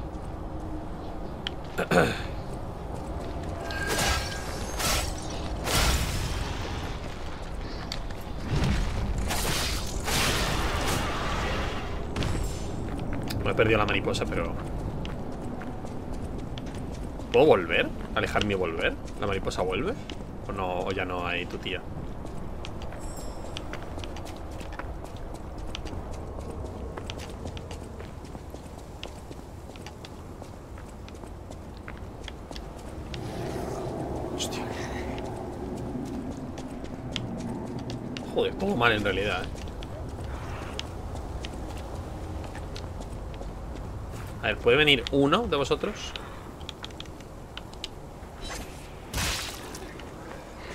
Me he perdido la mariposa, pero... ¿Puedo volver? ¿Alejarme y volver? ¿La mariposa vuelve? ¿O no? ¿O ya no hay tu tía? Hostia. Joder, todo mal en realidad, ¿eh? A ver, ¿puede venir uno de vosotros?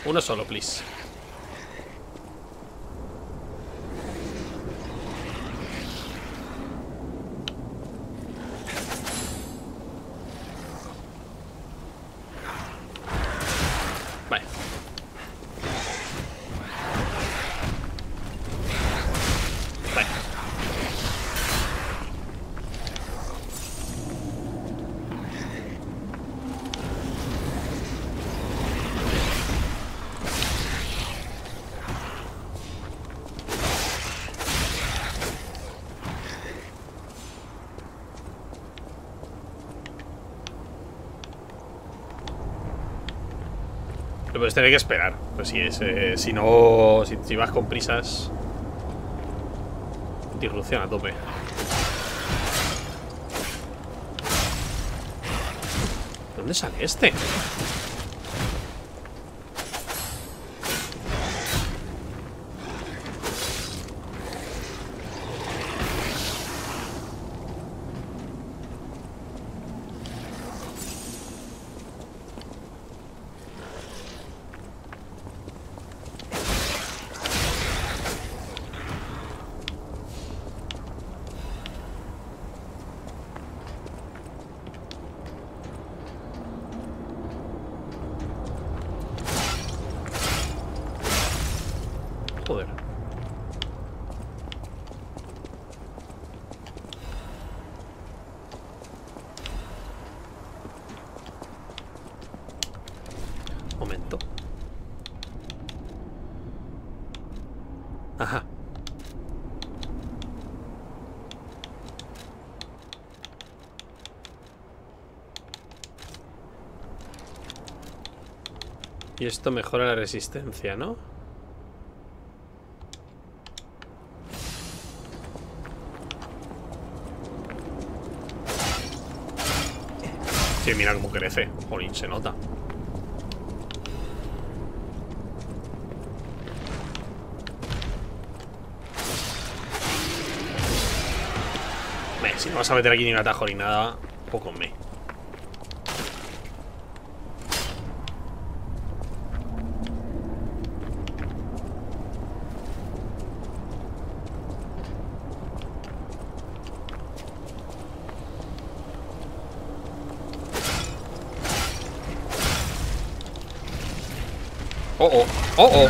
Uno solo, please. Lo puedes tener que esperar. Pues si es, eh, si no, si, si vas con prisas, disrupción a tope. ¿Dónde sale este? Y esto mejora la resistencia, ¿no? Sí, mira cómo crece. Jolín, se nota. Ven, si no vas a meter aquí ni un atajo ni nada, poco me. Oh, oh.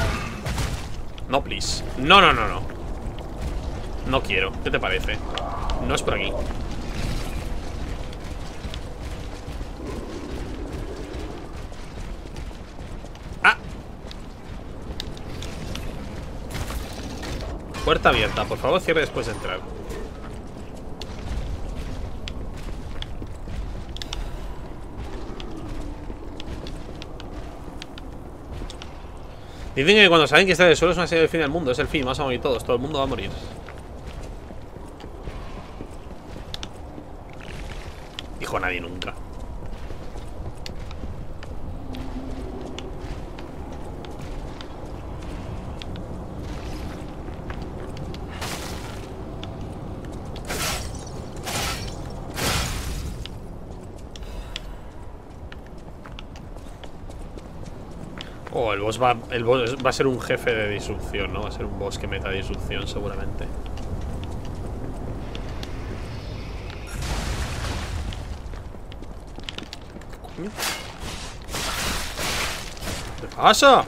No, please. No, no, no, no. No quiero. ¿Qué te parece? No es por aquí. Ah. Puerta abierta. Por favor, cierre después de entrar. Dicen que cuando saben que está en el suelo es una serie del fin del mundo. Es el fin, vamos a morir todos, todo el mundo va a morir. Dijo nadie nunca. Oh, el boss, va, el boss va a ser un jefe de disrupción, ¿no? Va a ser un boss que meta disrupción seguramente. ¿Qué pasa?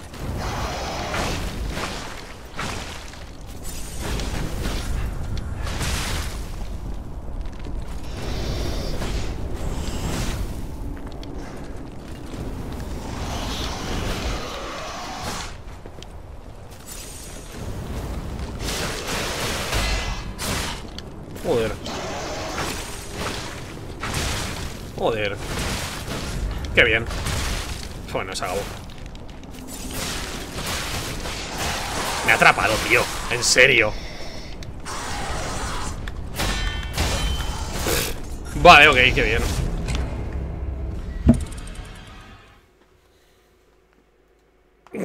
En serio. Vale, ok, qué bien.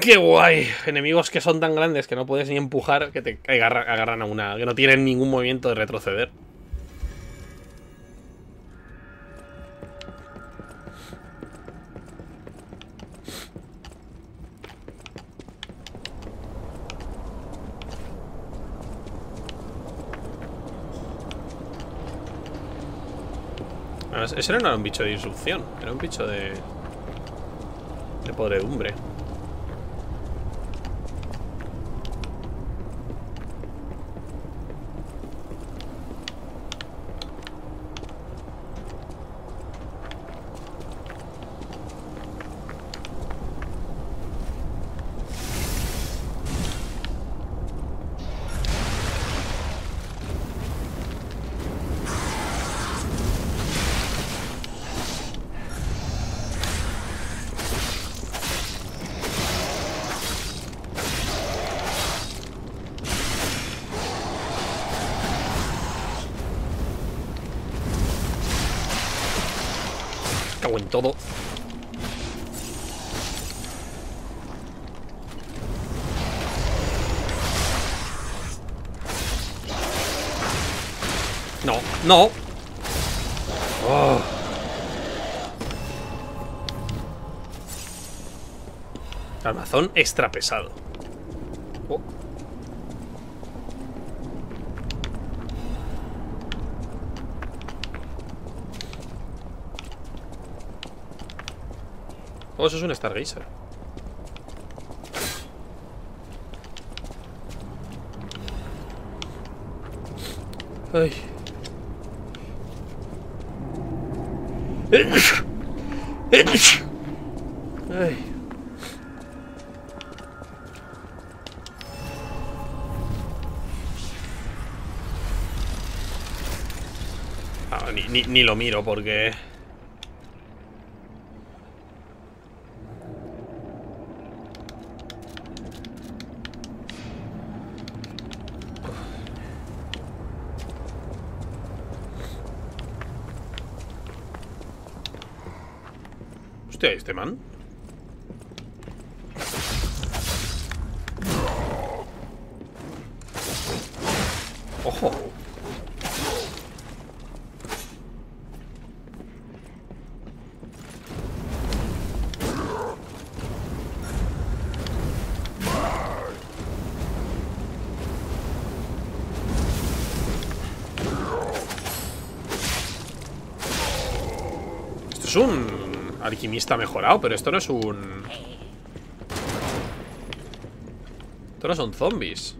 Qué guay. Enemigos que son tan grandes que no puedes ni empujar, que te agarra, agarran a una, que no tienen ningún movimiento de retroceder. Ese no era un bicho de disrupción, era un bicho de... de podredumbre. cago en todo. No, no. Oh. Armazón extra pesado. Oh. Oh, eso es un Star Razer. Ay. Ay. Ah, ni, ni, ni lo miro porque... este man. Ojo. Esto es un alquimista mejorado, pero esto no es un... Esto no son zombies.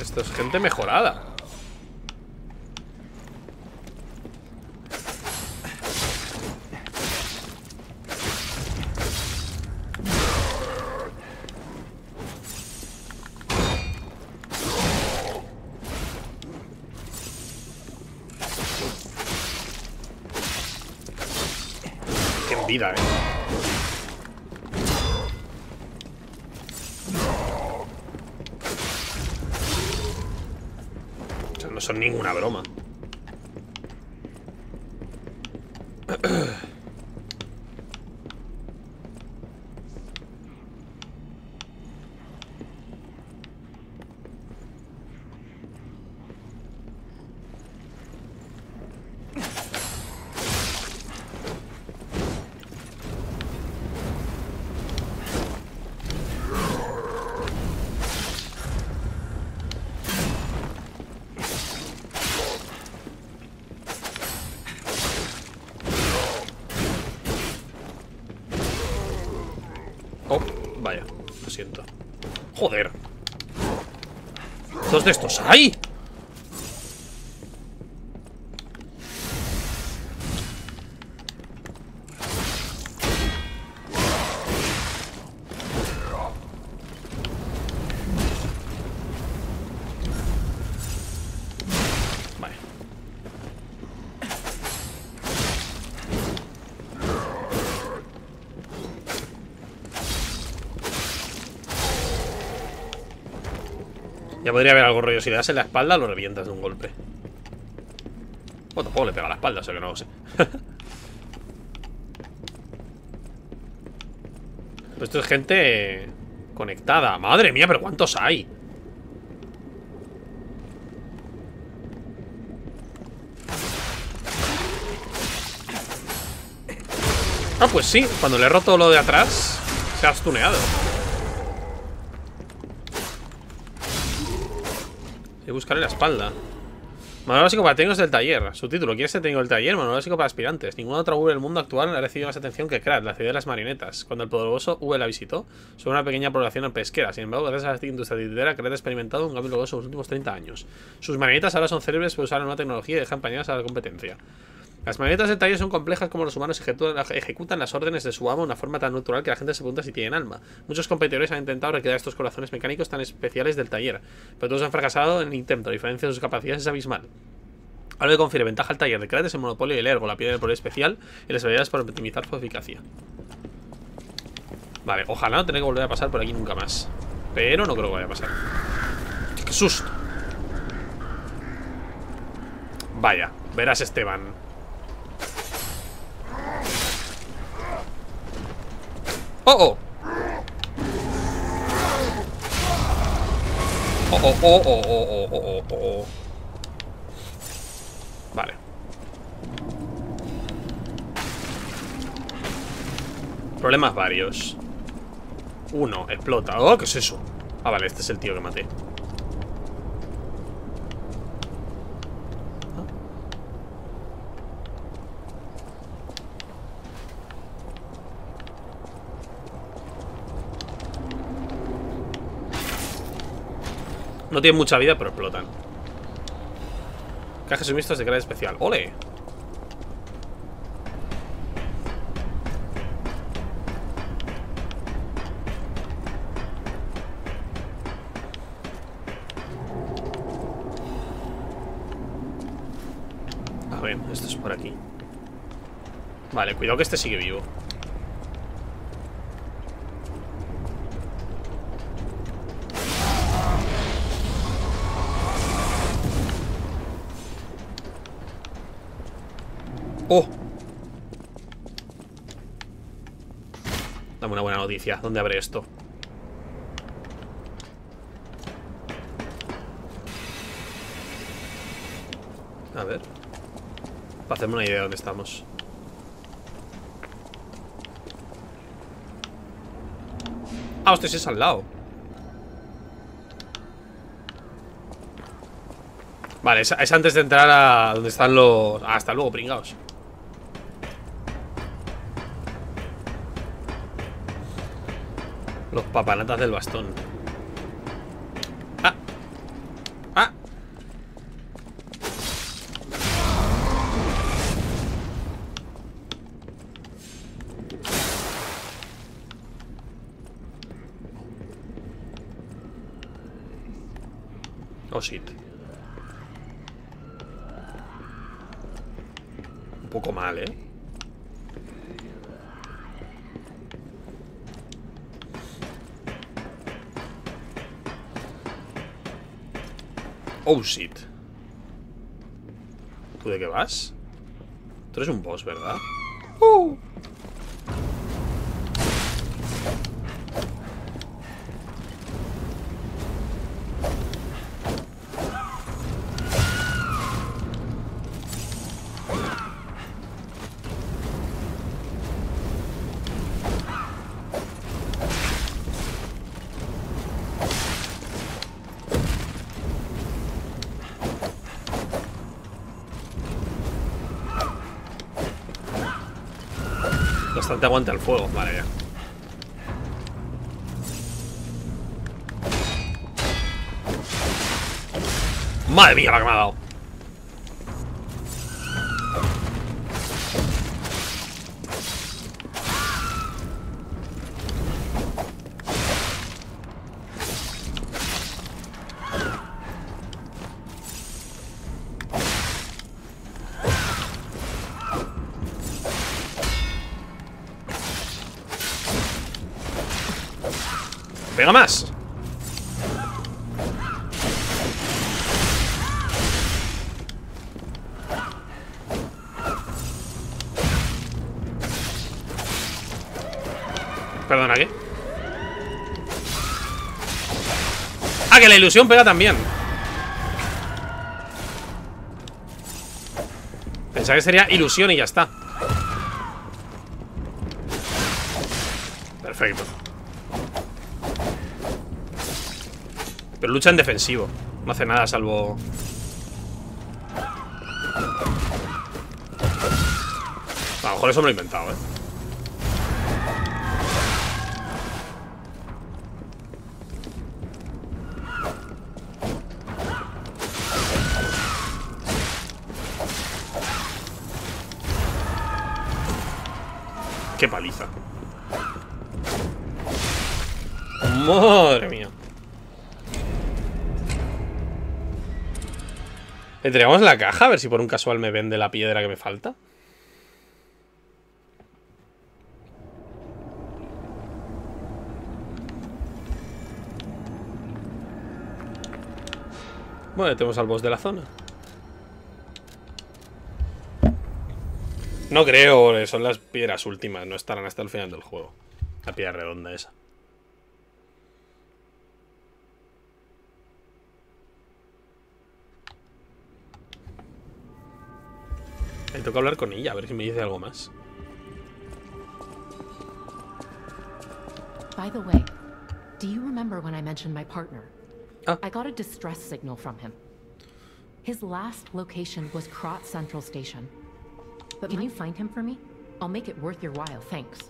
Esto es gente mejorada. Vida, eh. O sea, no son ninguna broma. Joder. ¿Dos de estos hay? Vale. Podría haber algo rollo. Si le das en la espalda, lo revientas de un golpe. O tampoco le pega a la espalda, o sea que no lo sé. Pero esto es gente conectada. Madre mía, pero ¿cuántos hay? Ah, pues sí. Cuando le he roto lo de atrás, se ha stuneado. Buscaré la espalda. Manual básico para técnicos del taller. Subtítulo: ¿Quieres ser técnico del taller? Manual básico para aspirantes. Ninguna otra V del mundo actual ha recibido más atención que Krat, la ciudad de las marionetas. Cuando el poderoso V la visitó, sobre una pequeña población pesquera. Sin embargo, gracias a la industria titulera, Krat ha experimentado un cambio glorioso en los últimos treinta años. Sus marionetas ahora son célebres por usar nueva tecnología y dejan pañadas a la competencia. Las marionetas del taller son complejas como los humanos ejecutan las órdenes de su amo de una forma tan natural que la gente se pregunta si tienen alma. Muchos competidores han intentado recrear estos corazones mecánicos tan especiales del taller, pero todos han fracasado en el intento. La diferencia de sus capacidades es abismal. Algo que confiere ventaja al taller de Krat es el monopolio del ergo, la piedra del poder especial y las habilidades para optimizar su eficacia. Vale, ojalá no tenga que volver a pasar por aquí nunca más, pero no creo que vaya a pasar. ¡Qué susto! Vaya, verás, Esteban. ¡Oh, oh! Oh, oh, oh, oh, oh, oh, oh, oh. Vale. Problemas varios. Uno, explota. Oh, ¿qué es eso? Ah, vale, este es el tío que maté. No tienen mucha vida, pero explotan. Cajas suministros de Krat especial. ¡Ole! A ver, esto es por aquí. Vale, cuidado que este sigue vivo. ¡Oh! Dame una buena noticia. ¿Dónde abre esto? A ver. Para hacerme una idea de dónde estamos. Ah, hostia, es al lado. Vale, es, es antes de entrar a donde están los... Ah, hasta luego, pringaos. Los papanatas del bastón. Ah. Ah. Oh, shit. Un poco mal, ¿eh? Oh, shit. ¿Tú de qué vas? Tú eres un boss, ¿verdad? Uh. Te aguanta el fuego, vale, ya. Madre mía, la que me ha dado. ¡Pega más! Perdona, ¿qué? Ah, que la ilusión pega también. Pensaba que sería ilusión y ya está. Perfecto. Pero lucha en defensivo. No hace nada salvo... A lo mejor eso me lo he inventado, eh. Qué paliza. Madre mía. Entregamos la caja, a ver si por un casual me vende la piedra que me falta. Bueno, tenemos al boss de la zona. No creo, son las piedras últimas, no estarán hasta el final del juego. La piedra redonda esa. Me toca hablar con ella, a ver si me dice algo más. By the way, do you remember when I mentioned my partner? Ah. I got a distress signal from him. His last location was Krat Central Station. But can you find him for me? I'll make it worth your while, thanks.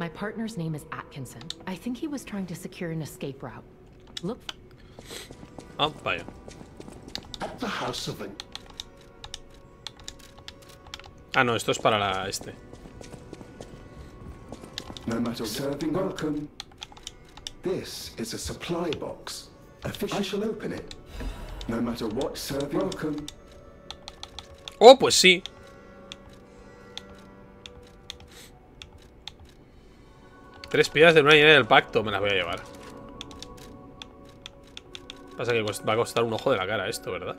My partner's name is Atkinson. I think he was trying to secure an escape route. Look. Ah, vaya. At the house of an... Ah, no, esto es para la este. No matter serving welcome. This is a supply box. I shall open it. No matter what serving welcome. Oh, pues sí. Tres piedras de una línea del pacto. Me las voy a llevar. Pasa que va a costar un ojo de la cara esto, ¿verdad?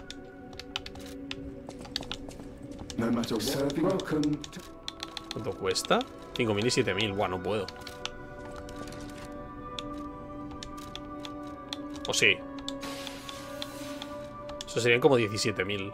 ¿Cuánto cuesta? cinco mil y siete mil. Buah, no puedo. O sí. Eso serían como diecisiete mil.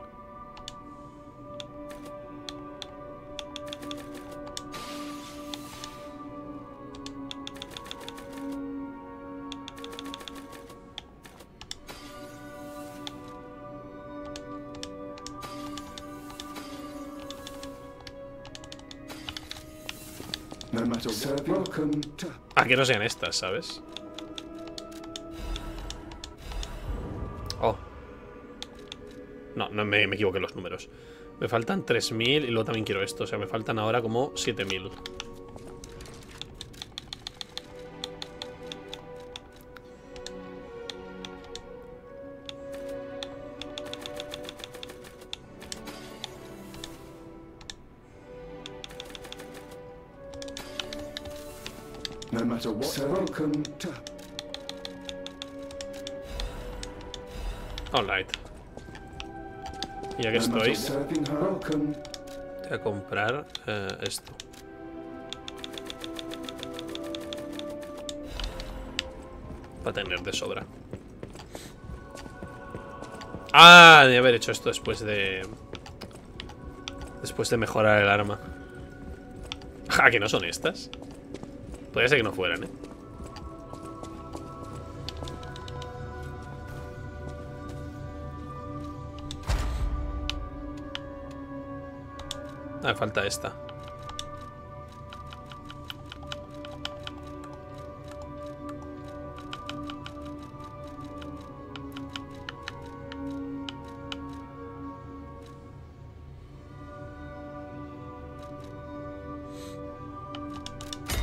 Ah, que no sean estas, ¿sabes? Oh. No, no me, me equivoqué los números. Me faltan tres mil y luego también quiero esto. O sea, me faltan ahora como siete mil. Alright. Ya que estoy, voy a comprar uh, esto. Para tener de sobra. Ah, de haber hecho esto después de... Después de mejorar el arma. Ja, que no son estas. Podría ser que no fueran, ¿eh? Ah, falta esta.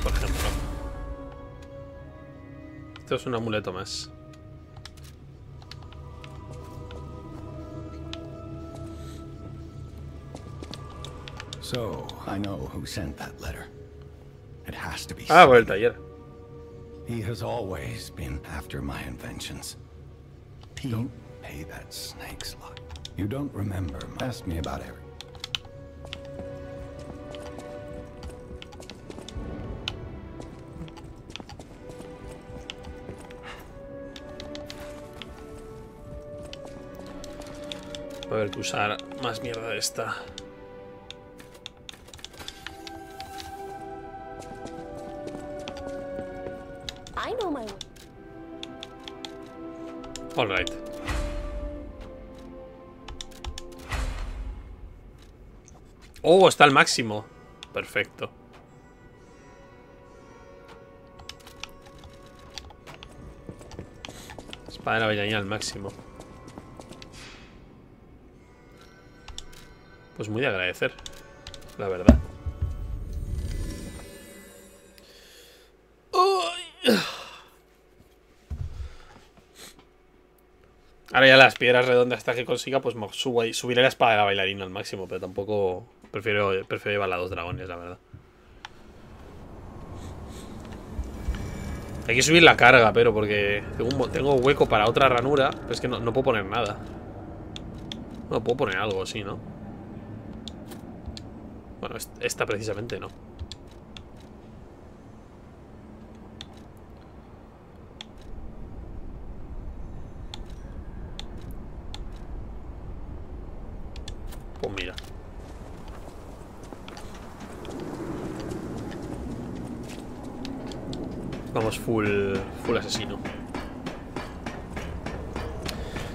Por ejemplo. Esto es un amuleto más. So, I know who sent that letter. It has to be. Ah, por el taller. He has always been after my inventions. He don't pay that snake's luck. You don't remember? Ask me about Eric. Voy a ver que usar más mierda de esta. All right. Oh, está al máximo. Perfecto. Espada de la bailarina al máximo. Pues muy de agradecer, la verdad. Ahora ya las piedras redondas hasta que consiga, pues subo ahí, subiré la espada de la bailarina al máximo, pero tampoco prefiero, prefiero llevar a dos dragones, la verdad. Hay que subir la carga, pero porque tengo, un, tengo hueco para otra ranura, pero es que no, no puedo poner nada. No puedo poner algo, sí, ¿no? Bueno, esta precisamente no. Pues mira. Vamos full, full asesino.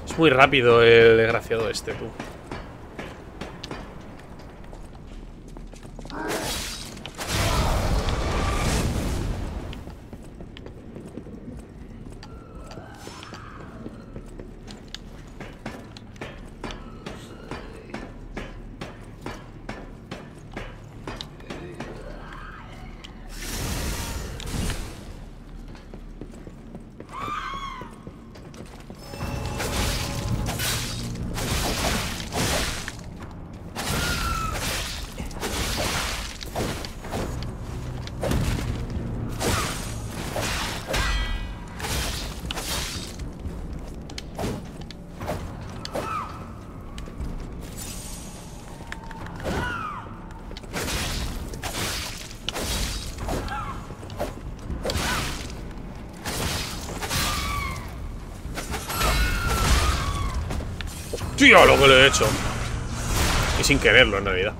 Es muy rápido el desgraciado este, tú. Tío, lo que le he hecho. Y sin quererlo, en realidad.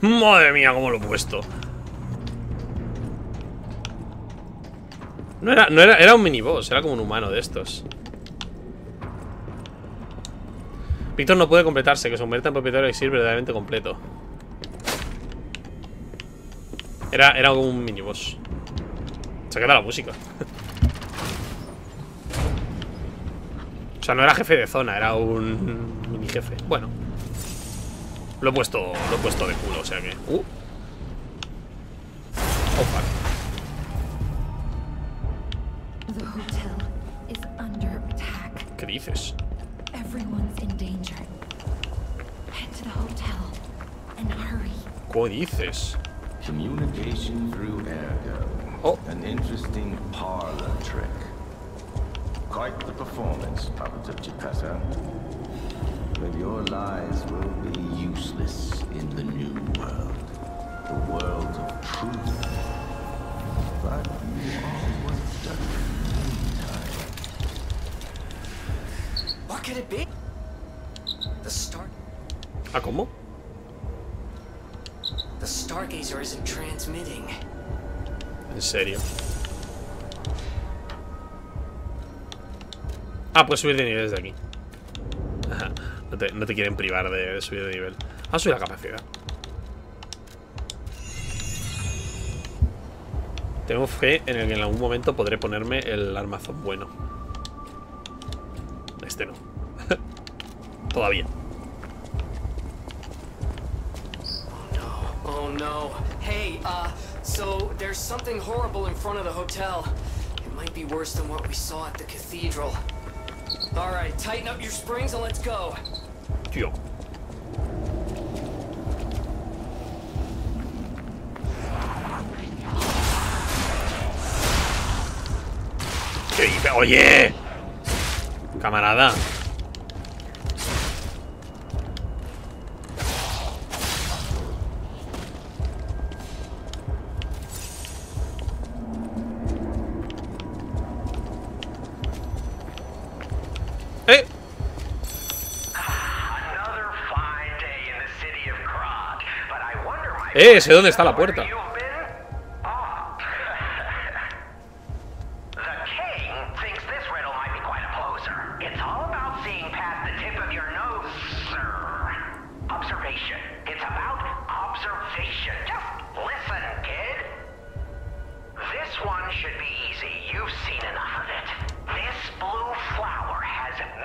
Madre mía, cómo lo he puesto. No era, no era, era un miniboss, era como un humano de estos. Víctor no puede completarse, que se convierta en propietario de Exil verdaderamente completo. Era, era como un miniboss. Se ha quedado la música. O sea, no era jefe de zona, era un mini jefe. Bueno. Lo he puesto, lo he puesto de culo, o sea que... Uh. Oh, fuck. ¿Qué dices? ¿Qué dices? Communication through ERGO. Oh. An interesting parlor trick. Quite the performance, Doctor Geppetto. But your lies will be useless in the new world, the world of truth. But you always done in the meantime. What could it be? The star. Ah, ¿cómo? The stargazer isn't transmitting. ¿En serio? Ah, pues subir de nivel desde aquí. No te, no te quieren privar de, de subir de nivel. Ah, subir la capacidad. Tengo fe en el que en algún momento podré ponerme el armazón bueno. Este no. Todavía. Oh no. Hey, uh, so there's something horrible in front of the hotel. It might be worse than what we saw at the cathedral. All right, tighten up your springs and let's go. Tío. Oye, camarada. ¡Eh! ¡Eh! Sé dónde está la puerta.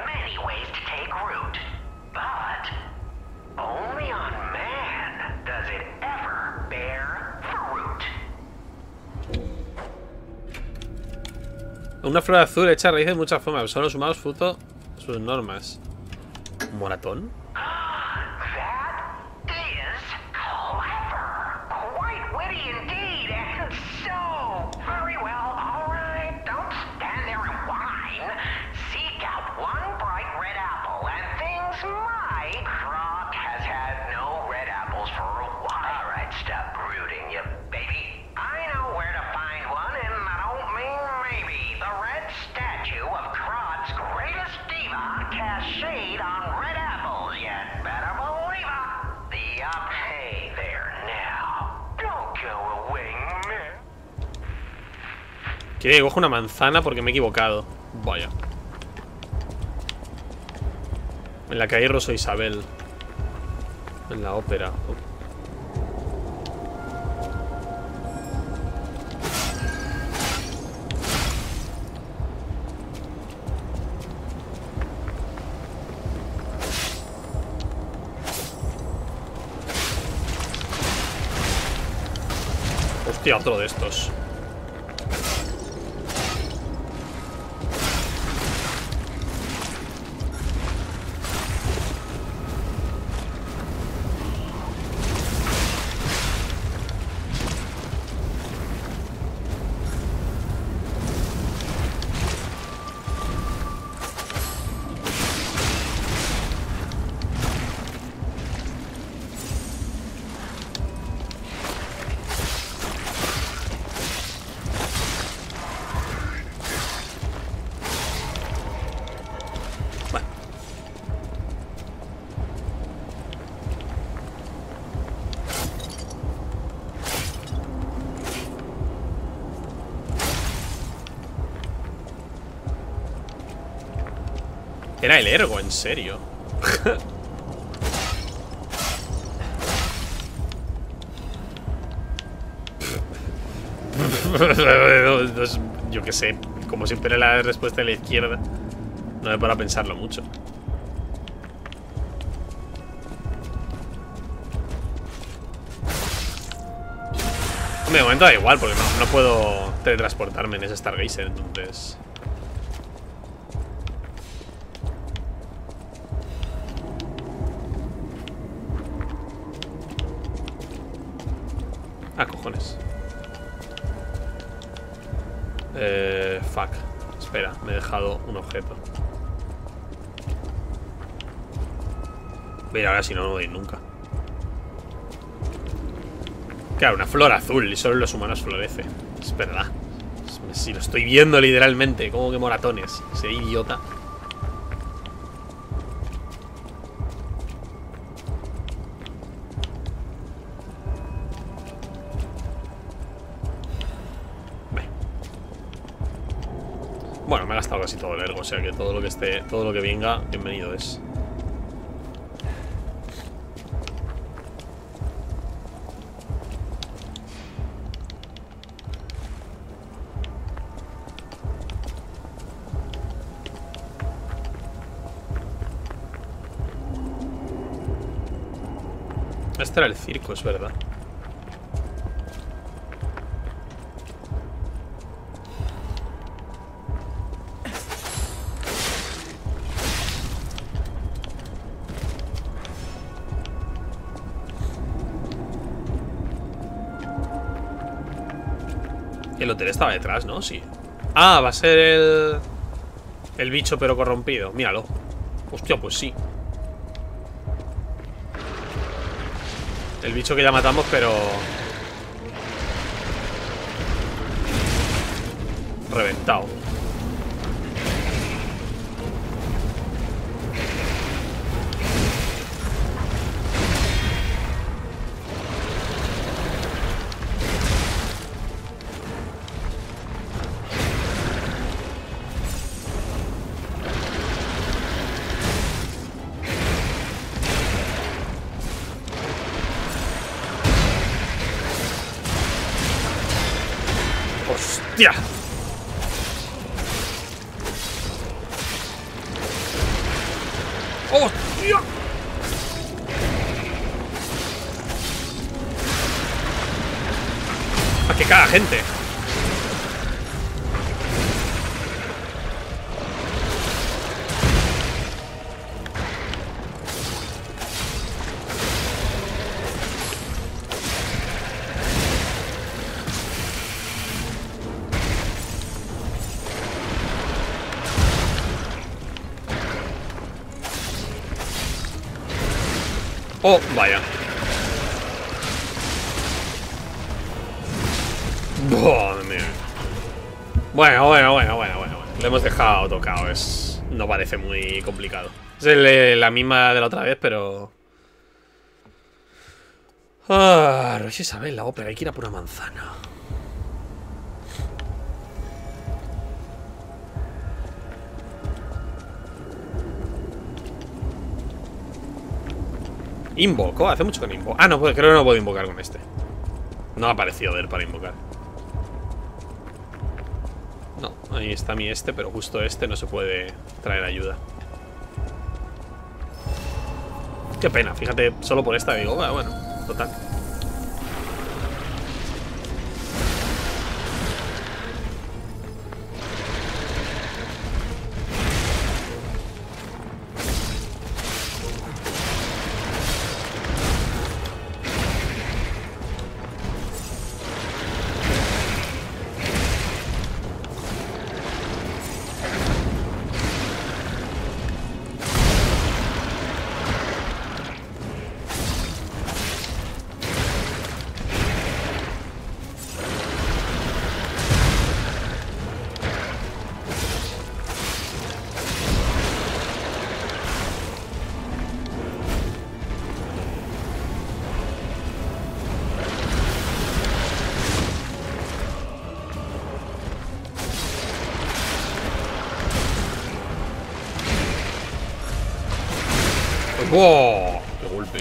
Many ways to take root. Una flor azul hecha raíz de muchas formas. Son los humanos fruto sus normas. ¿Moratón? Quiero que coja una manzana porque me he equivocado. Vaya. En la calle Rosa Isabel. En la ópera. Oh. Hostia, otro de estos. Era el ergo, en serio. Yo qué sé. Como siempre la respuesta de la izquierda. No me para pensarlo mucho. De momento da igual, porque no, no puedo teletransportarme en ese Stargazer, entonces... Ah, cojones. Eh... Fuck. Espera, me he dejado un objeto. Mira, ahora si no, no doy nunca. Claro, una flor azul. Y solo en los humanos florece. Es verdad. Si lo estoy viendo literalmente. Como que moratones. Ese idiota. Bueno, me ha gastado casi todo el ergo, o sea que todo lo que esté, todo lo que venga, bienvenido es. Este era el circo, es verdad. El hotel estaba detrás, ¿no? Sí. Ah, va a ser el... El bicho pero corrompido. Míralo. Hostia, pues sí. El bicho que ya matamos, pero... Reventado. ¡Hostia! ¡Hostia! ¡A que caga gente! Oh, vaya. Madre mía. Bueno, bueno, bueno, bueno, bueno. Lo hemos dejado tocado. Es... No parece muy complicado. Es el, la misma de la otra vez, pero... Ah, no se sabe la ópera. Hay que ir a por una manzana. Invoco, hace mucho que no invoco. Ah, no, creo que no puedo invocar con este. No ha aparecido de él para invocar. No, ahí está mi este, pero justo este no se puede traer ayuda. Qué pena, fíjate, solo por esta digo, bueno, total. ¡Wow! ¡Qué golpe!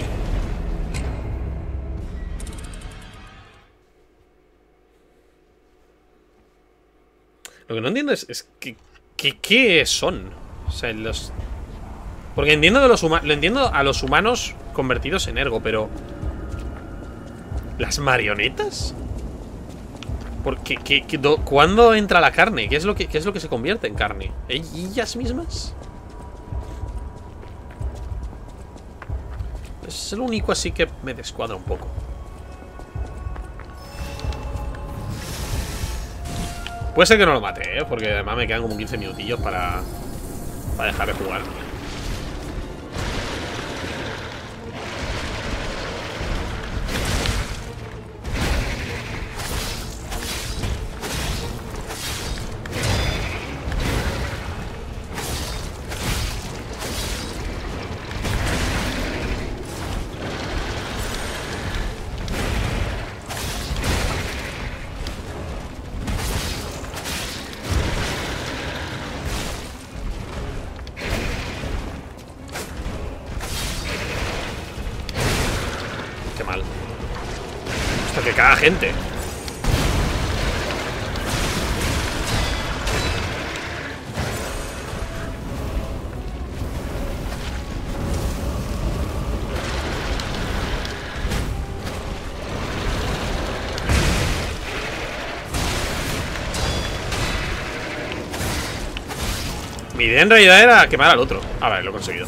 Lo que no entiendo es, es que, que, ¿qué son? O sea, los... Porque entiendo de los humanos... Lo entiendo a los humanos convertidos en ergo, pero... ¿Las marionetas? Porque, que, que, do, ¿cuándo entra la carne? ¿Qué es lo que, qué es lo que se convierte en carne? ¿Ellas mismas? Es el único así que me descuadra un poco. Puede ser que no lo mate, ¿eh? Porque además me quedan como quince minutillos para, para dejar de jugar. Gente. Mi idea en realidad era quemar al otro. Ah, vale, lo he conseguido.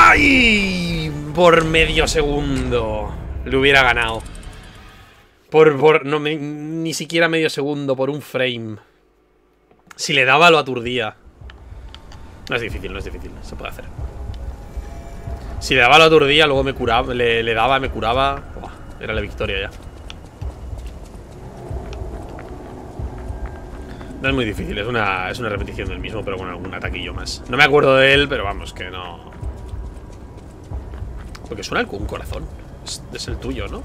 ¡Ay! Por medio segundo le hubiera ganado. Por, por no me, ni siquiera medio segundo, por un frame. Si le daba lo aturdía. No es difícil, no es difícil, se puede hacer. Si le daba lo aturdía, luego me curaba, le, le daba, me curaba. Uah, era la victoria ya. No es muy difícil, es una, es una repetición del mismo, pero con algún ataquillo más. No me acuerdo de él, pero vamos, que no. Porque suena un corazón. Es, es el tuyo, ¿no?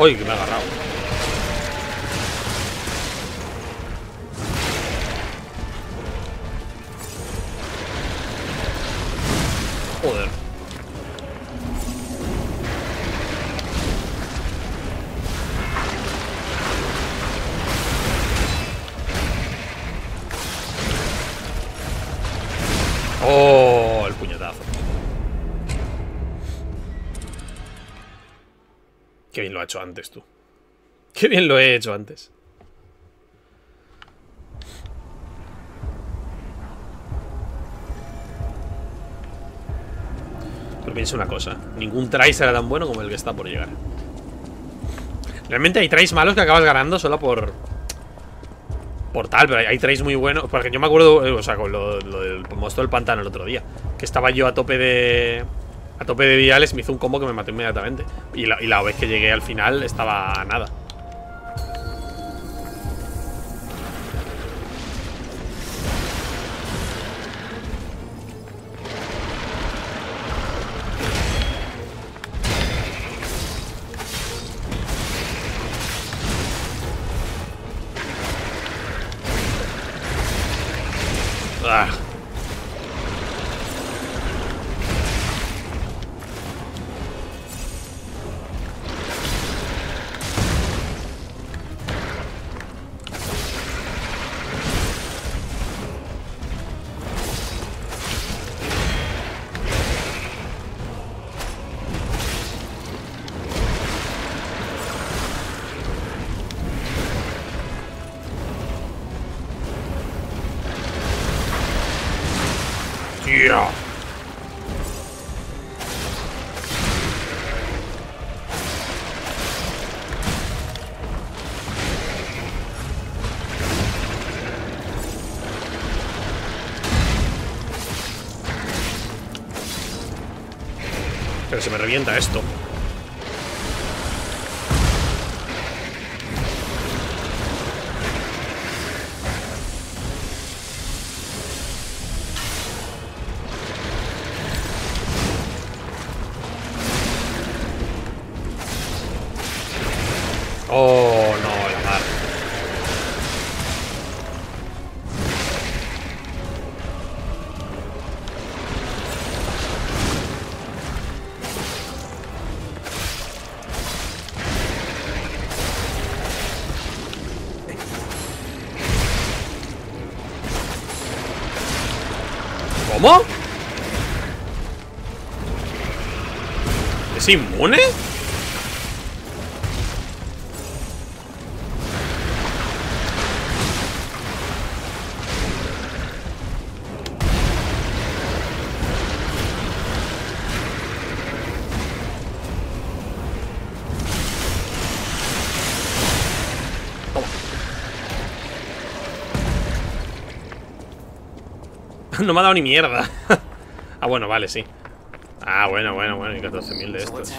¡Uy, que me ha agarrado! Joder. ¡Oh, el puñetazo! Qué bien lo ha hecho antes, tú. Qué bien lo he hecho antes. Pero piensa una cosa. Ningún try será tan bueno como el que está por llegar. Realmente hay tries malos que acabas ganando solo por... por tal, pero hay tries muy buenos. Porque yo me acuerdo, o sea, con lo, lo del monstruo del pantano el otro día, que estaba yo a tope de... a tope de viales, me hizo un combo que me mató inmediatamente. Y la, y la vez que llegué al final estaba a nada. Ah. Pero se me revienta esto. ¿Cómo? ¿Es inmune? No me ha dado ni mierda. Ah, bueno, vale, sí. Ah, bueno, bueno, bueno, y catorce mil de estos.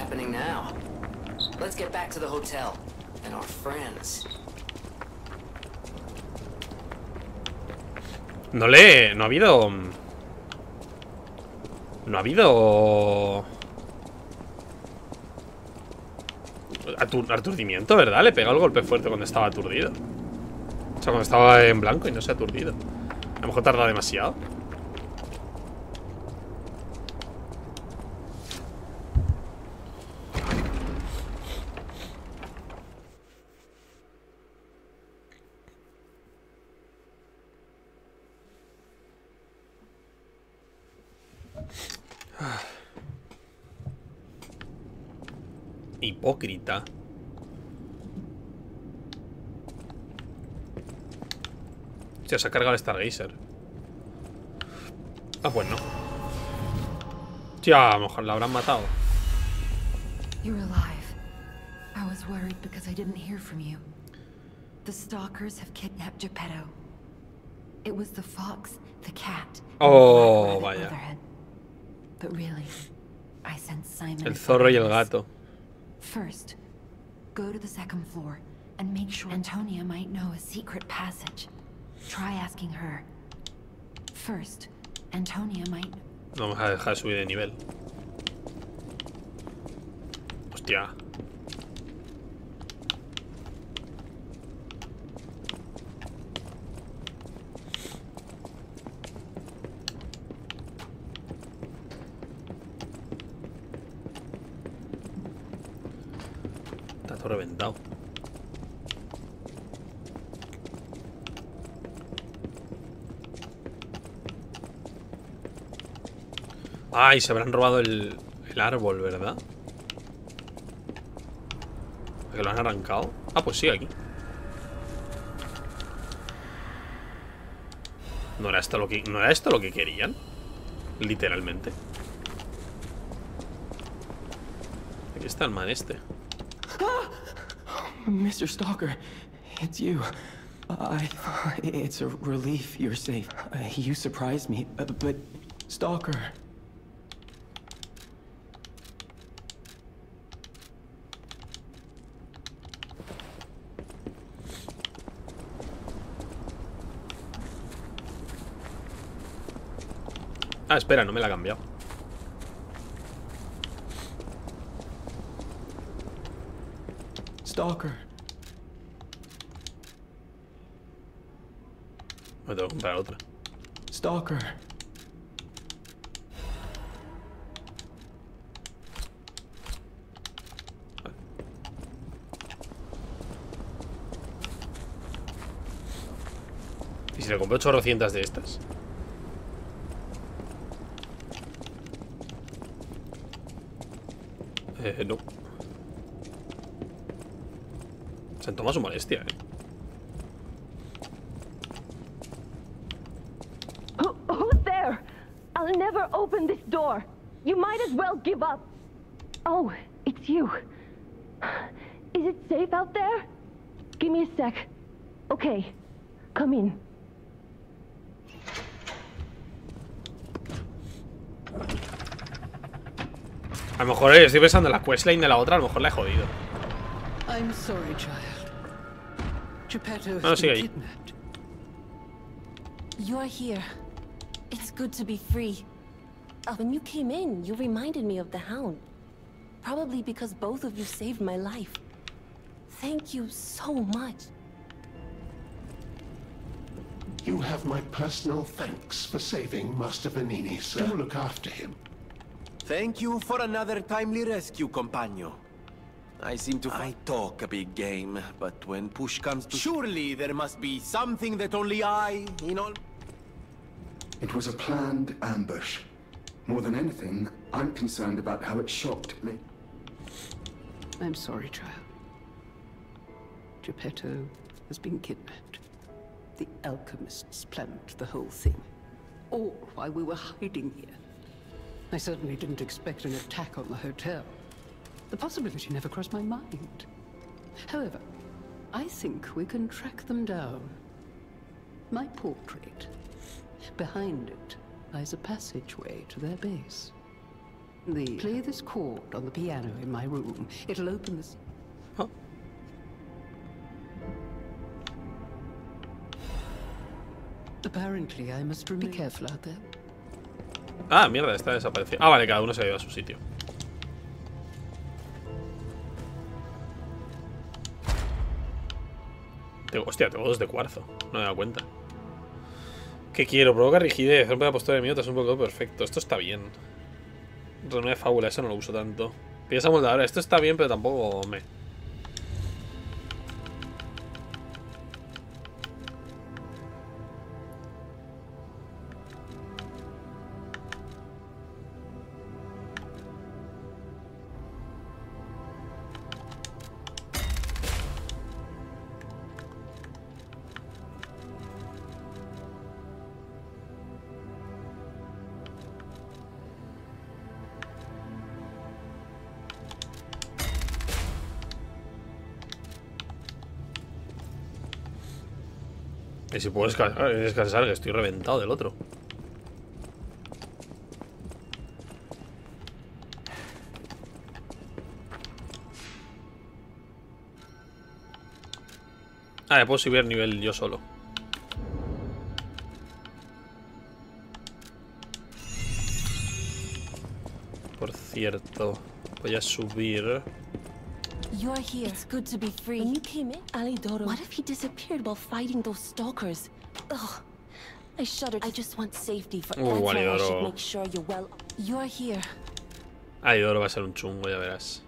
No le... No ha habido... No ha habido... aturdimiento, ¿verdad? Le he pegado el golpe fuerte cuando estaba aturdido. O sea, cuando estaba en blanco y no se ha aturdido. A lo mejor tarda demasiado. Hipócrita. Hostia, se ha cargado el Star Razer. Ah, pues no. Hostia, a lo mejor la habrán matado. You're alive. I was worried because I didn't hear from you. The stalkers have kidnapped Geppetto. It was the fox, the cat. Oh, vaya. But really, I sent Simon. El zorro y el gato. First, go to the second floor and make sure Antonia might know a secret passage. Try asking her. First, Antonia might. Vamos a dejar subir de nivel. Hostia. reventado. Ay, se habrán robado el, el árbol, ¿verdad? Que lo han arrancado. Ah, pues sí, aquí. ¿No era esto lo que, ¿no era esto lo que querían? Literalmente. Aquí está el man este. mister Stalker, it's you. I, it's a relief you're safe. You surprised me, but Stalker. Ah, espera, no me la ha cambiado. Stalker. Me tengo que comprar otra. Stalker. ¿Y si le compré ochocientas de estas? Eh, no. Se han tomado su molestia, eh. Who, who's there? I'll never open this door. You might as well give up. Oh, it's you. Is it safe out there? Give me a sec. Okay, come in. A lo mejor eh, estoy pensando en la questline de la otra, a lo mejor la he jodido. No, sigue ahí. You're here. It's good to be free. When you came in, you reminded me of the hound. Probably because both of you saved my life. Thank you so much. You have my personal thanks for saving Master Benini, sir. Do look after him. Thank you for another timely rescue, compagno. I seem to I talk a big game, but when push comes to... Surely there must be something that only I, you know... It was a planned ambush. More than anything, I'm concerned about how it shocked me. I'm sorry, child. Geppetto has been kidnapped. The alchemists planned the whole thing. All while we were hiding here. I certainly didn't expect an attack on the hotel. The possibility never crossed my mind. However, I think we can track them down. My portrait. Behind it lies a passageway to their base. The play this chord on the piano in my room. It'll open this... Huh? Apparently, I must be careful out there. Ah, mierda, está desaparecido. Ah, vale, cada uno se ha ido a su sitio. Tengo, hostia, tengo dos de cuarzo. No me he dado cuenta. ¿Qué quiero? Provoca rigidez. Rompe la postura de miotas. Un poco perfecto. Esto está bien. Renueva fábula. Eso no lo uso tanto. Pieza moldadora. Esto está bien, pero tampoco me... Y si puedo descansar, descansar, que estoy reventado del otro. Ah, ya puedo subir nivel yo solo. Por cierto, voy a subir. You're here. It's good to be free. When you came in, Alidoro. What if he disappeared while fighting those stalkers? Ugh. I shudder. I just want safety for everyone. Oh, Alidoro. I should make sure you're well. You're here. Alidoro va a ser un chungo, ya verás.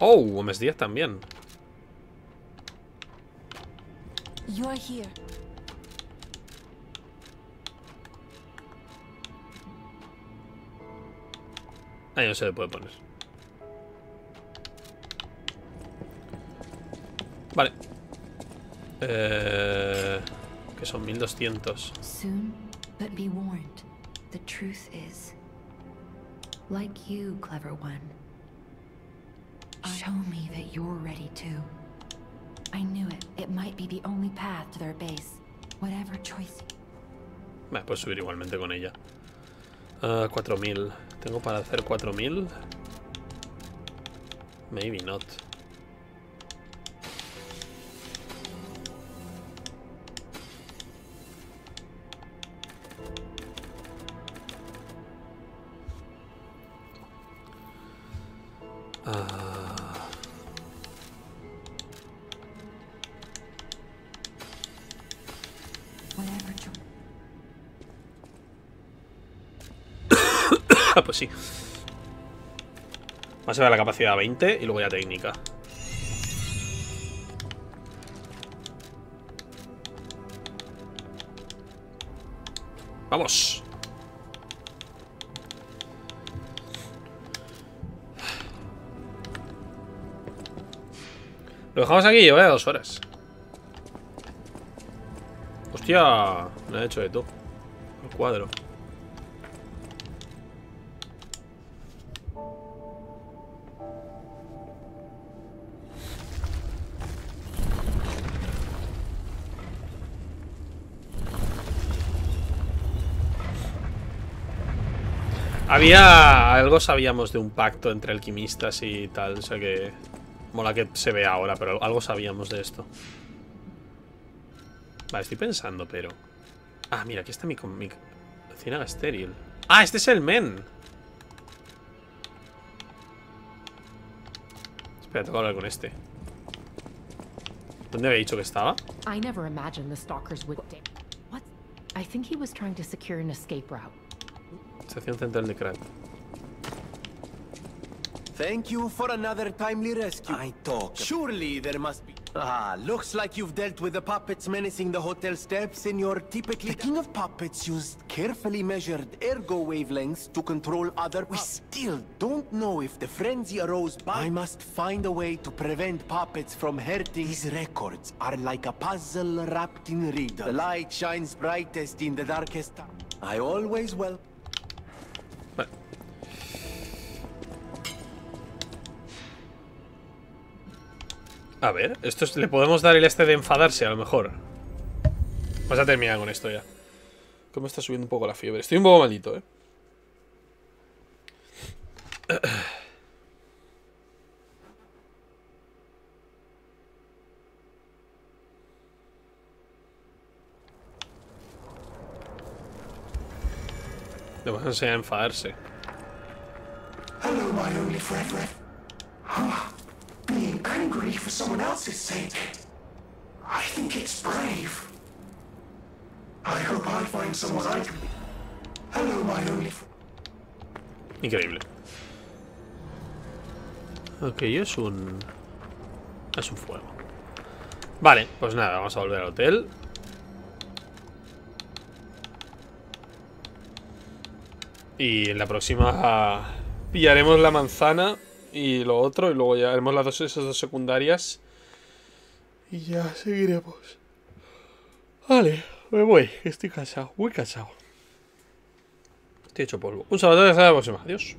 Oh, Gómez Díaz también. You are here. Ahí no se le puede poner. Vale. Eh, que son mil doscientos. Soon, but be warned. The truth is, like you, clever one. Show me that you're ready too. I knew it. It might be the only path to their base. Whatever choice. Vale, puedo subir igualmente con ella. Uh, cuatro mil. ¿Tengo para hacer cuatro mil? Maybe not. Uh... Ah, pues sí. Vamos a ver la capacidad a veinte y luego ya técnica. ¡Vamos! Lo dejamos aquí, lleva ya dos horas. Hostia, me ha hecho de todo. El cuadro. Había... algo sabíamos de un pacto entre alquimistas y tal, o sea que... mola que se vea ahora, pero algo sabíamos de esto. Vale, estoy pensando, pero... ah, mira, aquí está mi... mi... ciénaga estéril. ¡Ah, este es el men! Espera, tengo que hablar con este. ¿Dónde había dicho que estaba? I never imagined the stalkers would... What? I think he was trying to secure an escape route. Estación central de Krat. Thank you for another timely rescue. I talk. Surely there must be. Ah, looks like you've dealt with the puppets menacing the hotel steps in your typically... The king of puppets used carefully measured ergo wavelengths to control other... We still don't know if the frenzy arose by... I must find a way to prevent puppets from hurting... These records are like a puzzle wrapped in riddle. The light shines brightest in the darkest time. I always welcome... A ver, esto es, le podemos dar el este de enfadarse, a lo mejor. Vamos a terminar con esto ya. ¿Cómo está subiendo un poco la fiebre? Estoy un poco maldito, ¿eh? Le vamos a enseñar a enfadarse. Hello, my only Frederick. Being angry for someone else's sake, I think it's brave. I hope I find someone I can be. Hello, my only. Increíble. Ok, es un... es un fuego. Vale, pues nada, vamos a volver al hotel. Y en la próxima pillaremos la manzana y lo otro, y luego ya haremos las dos, esas dos secundarias. Y ya seguiremos. Vale, me voy. Estoy cansado, muy cansado. Estoy hecho polvo. Un saludo, hasta la próxima. Adiós.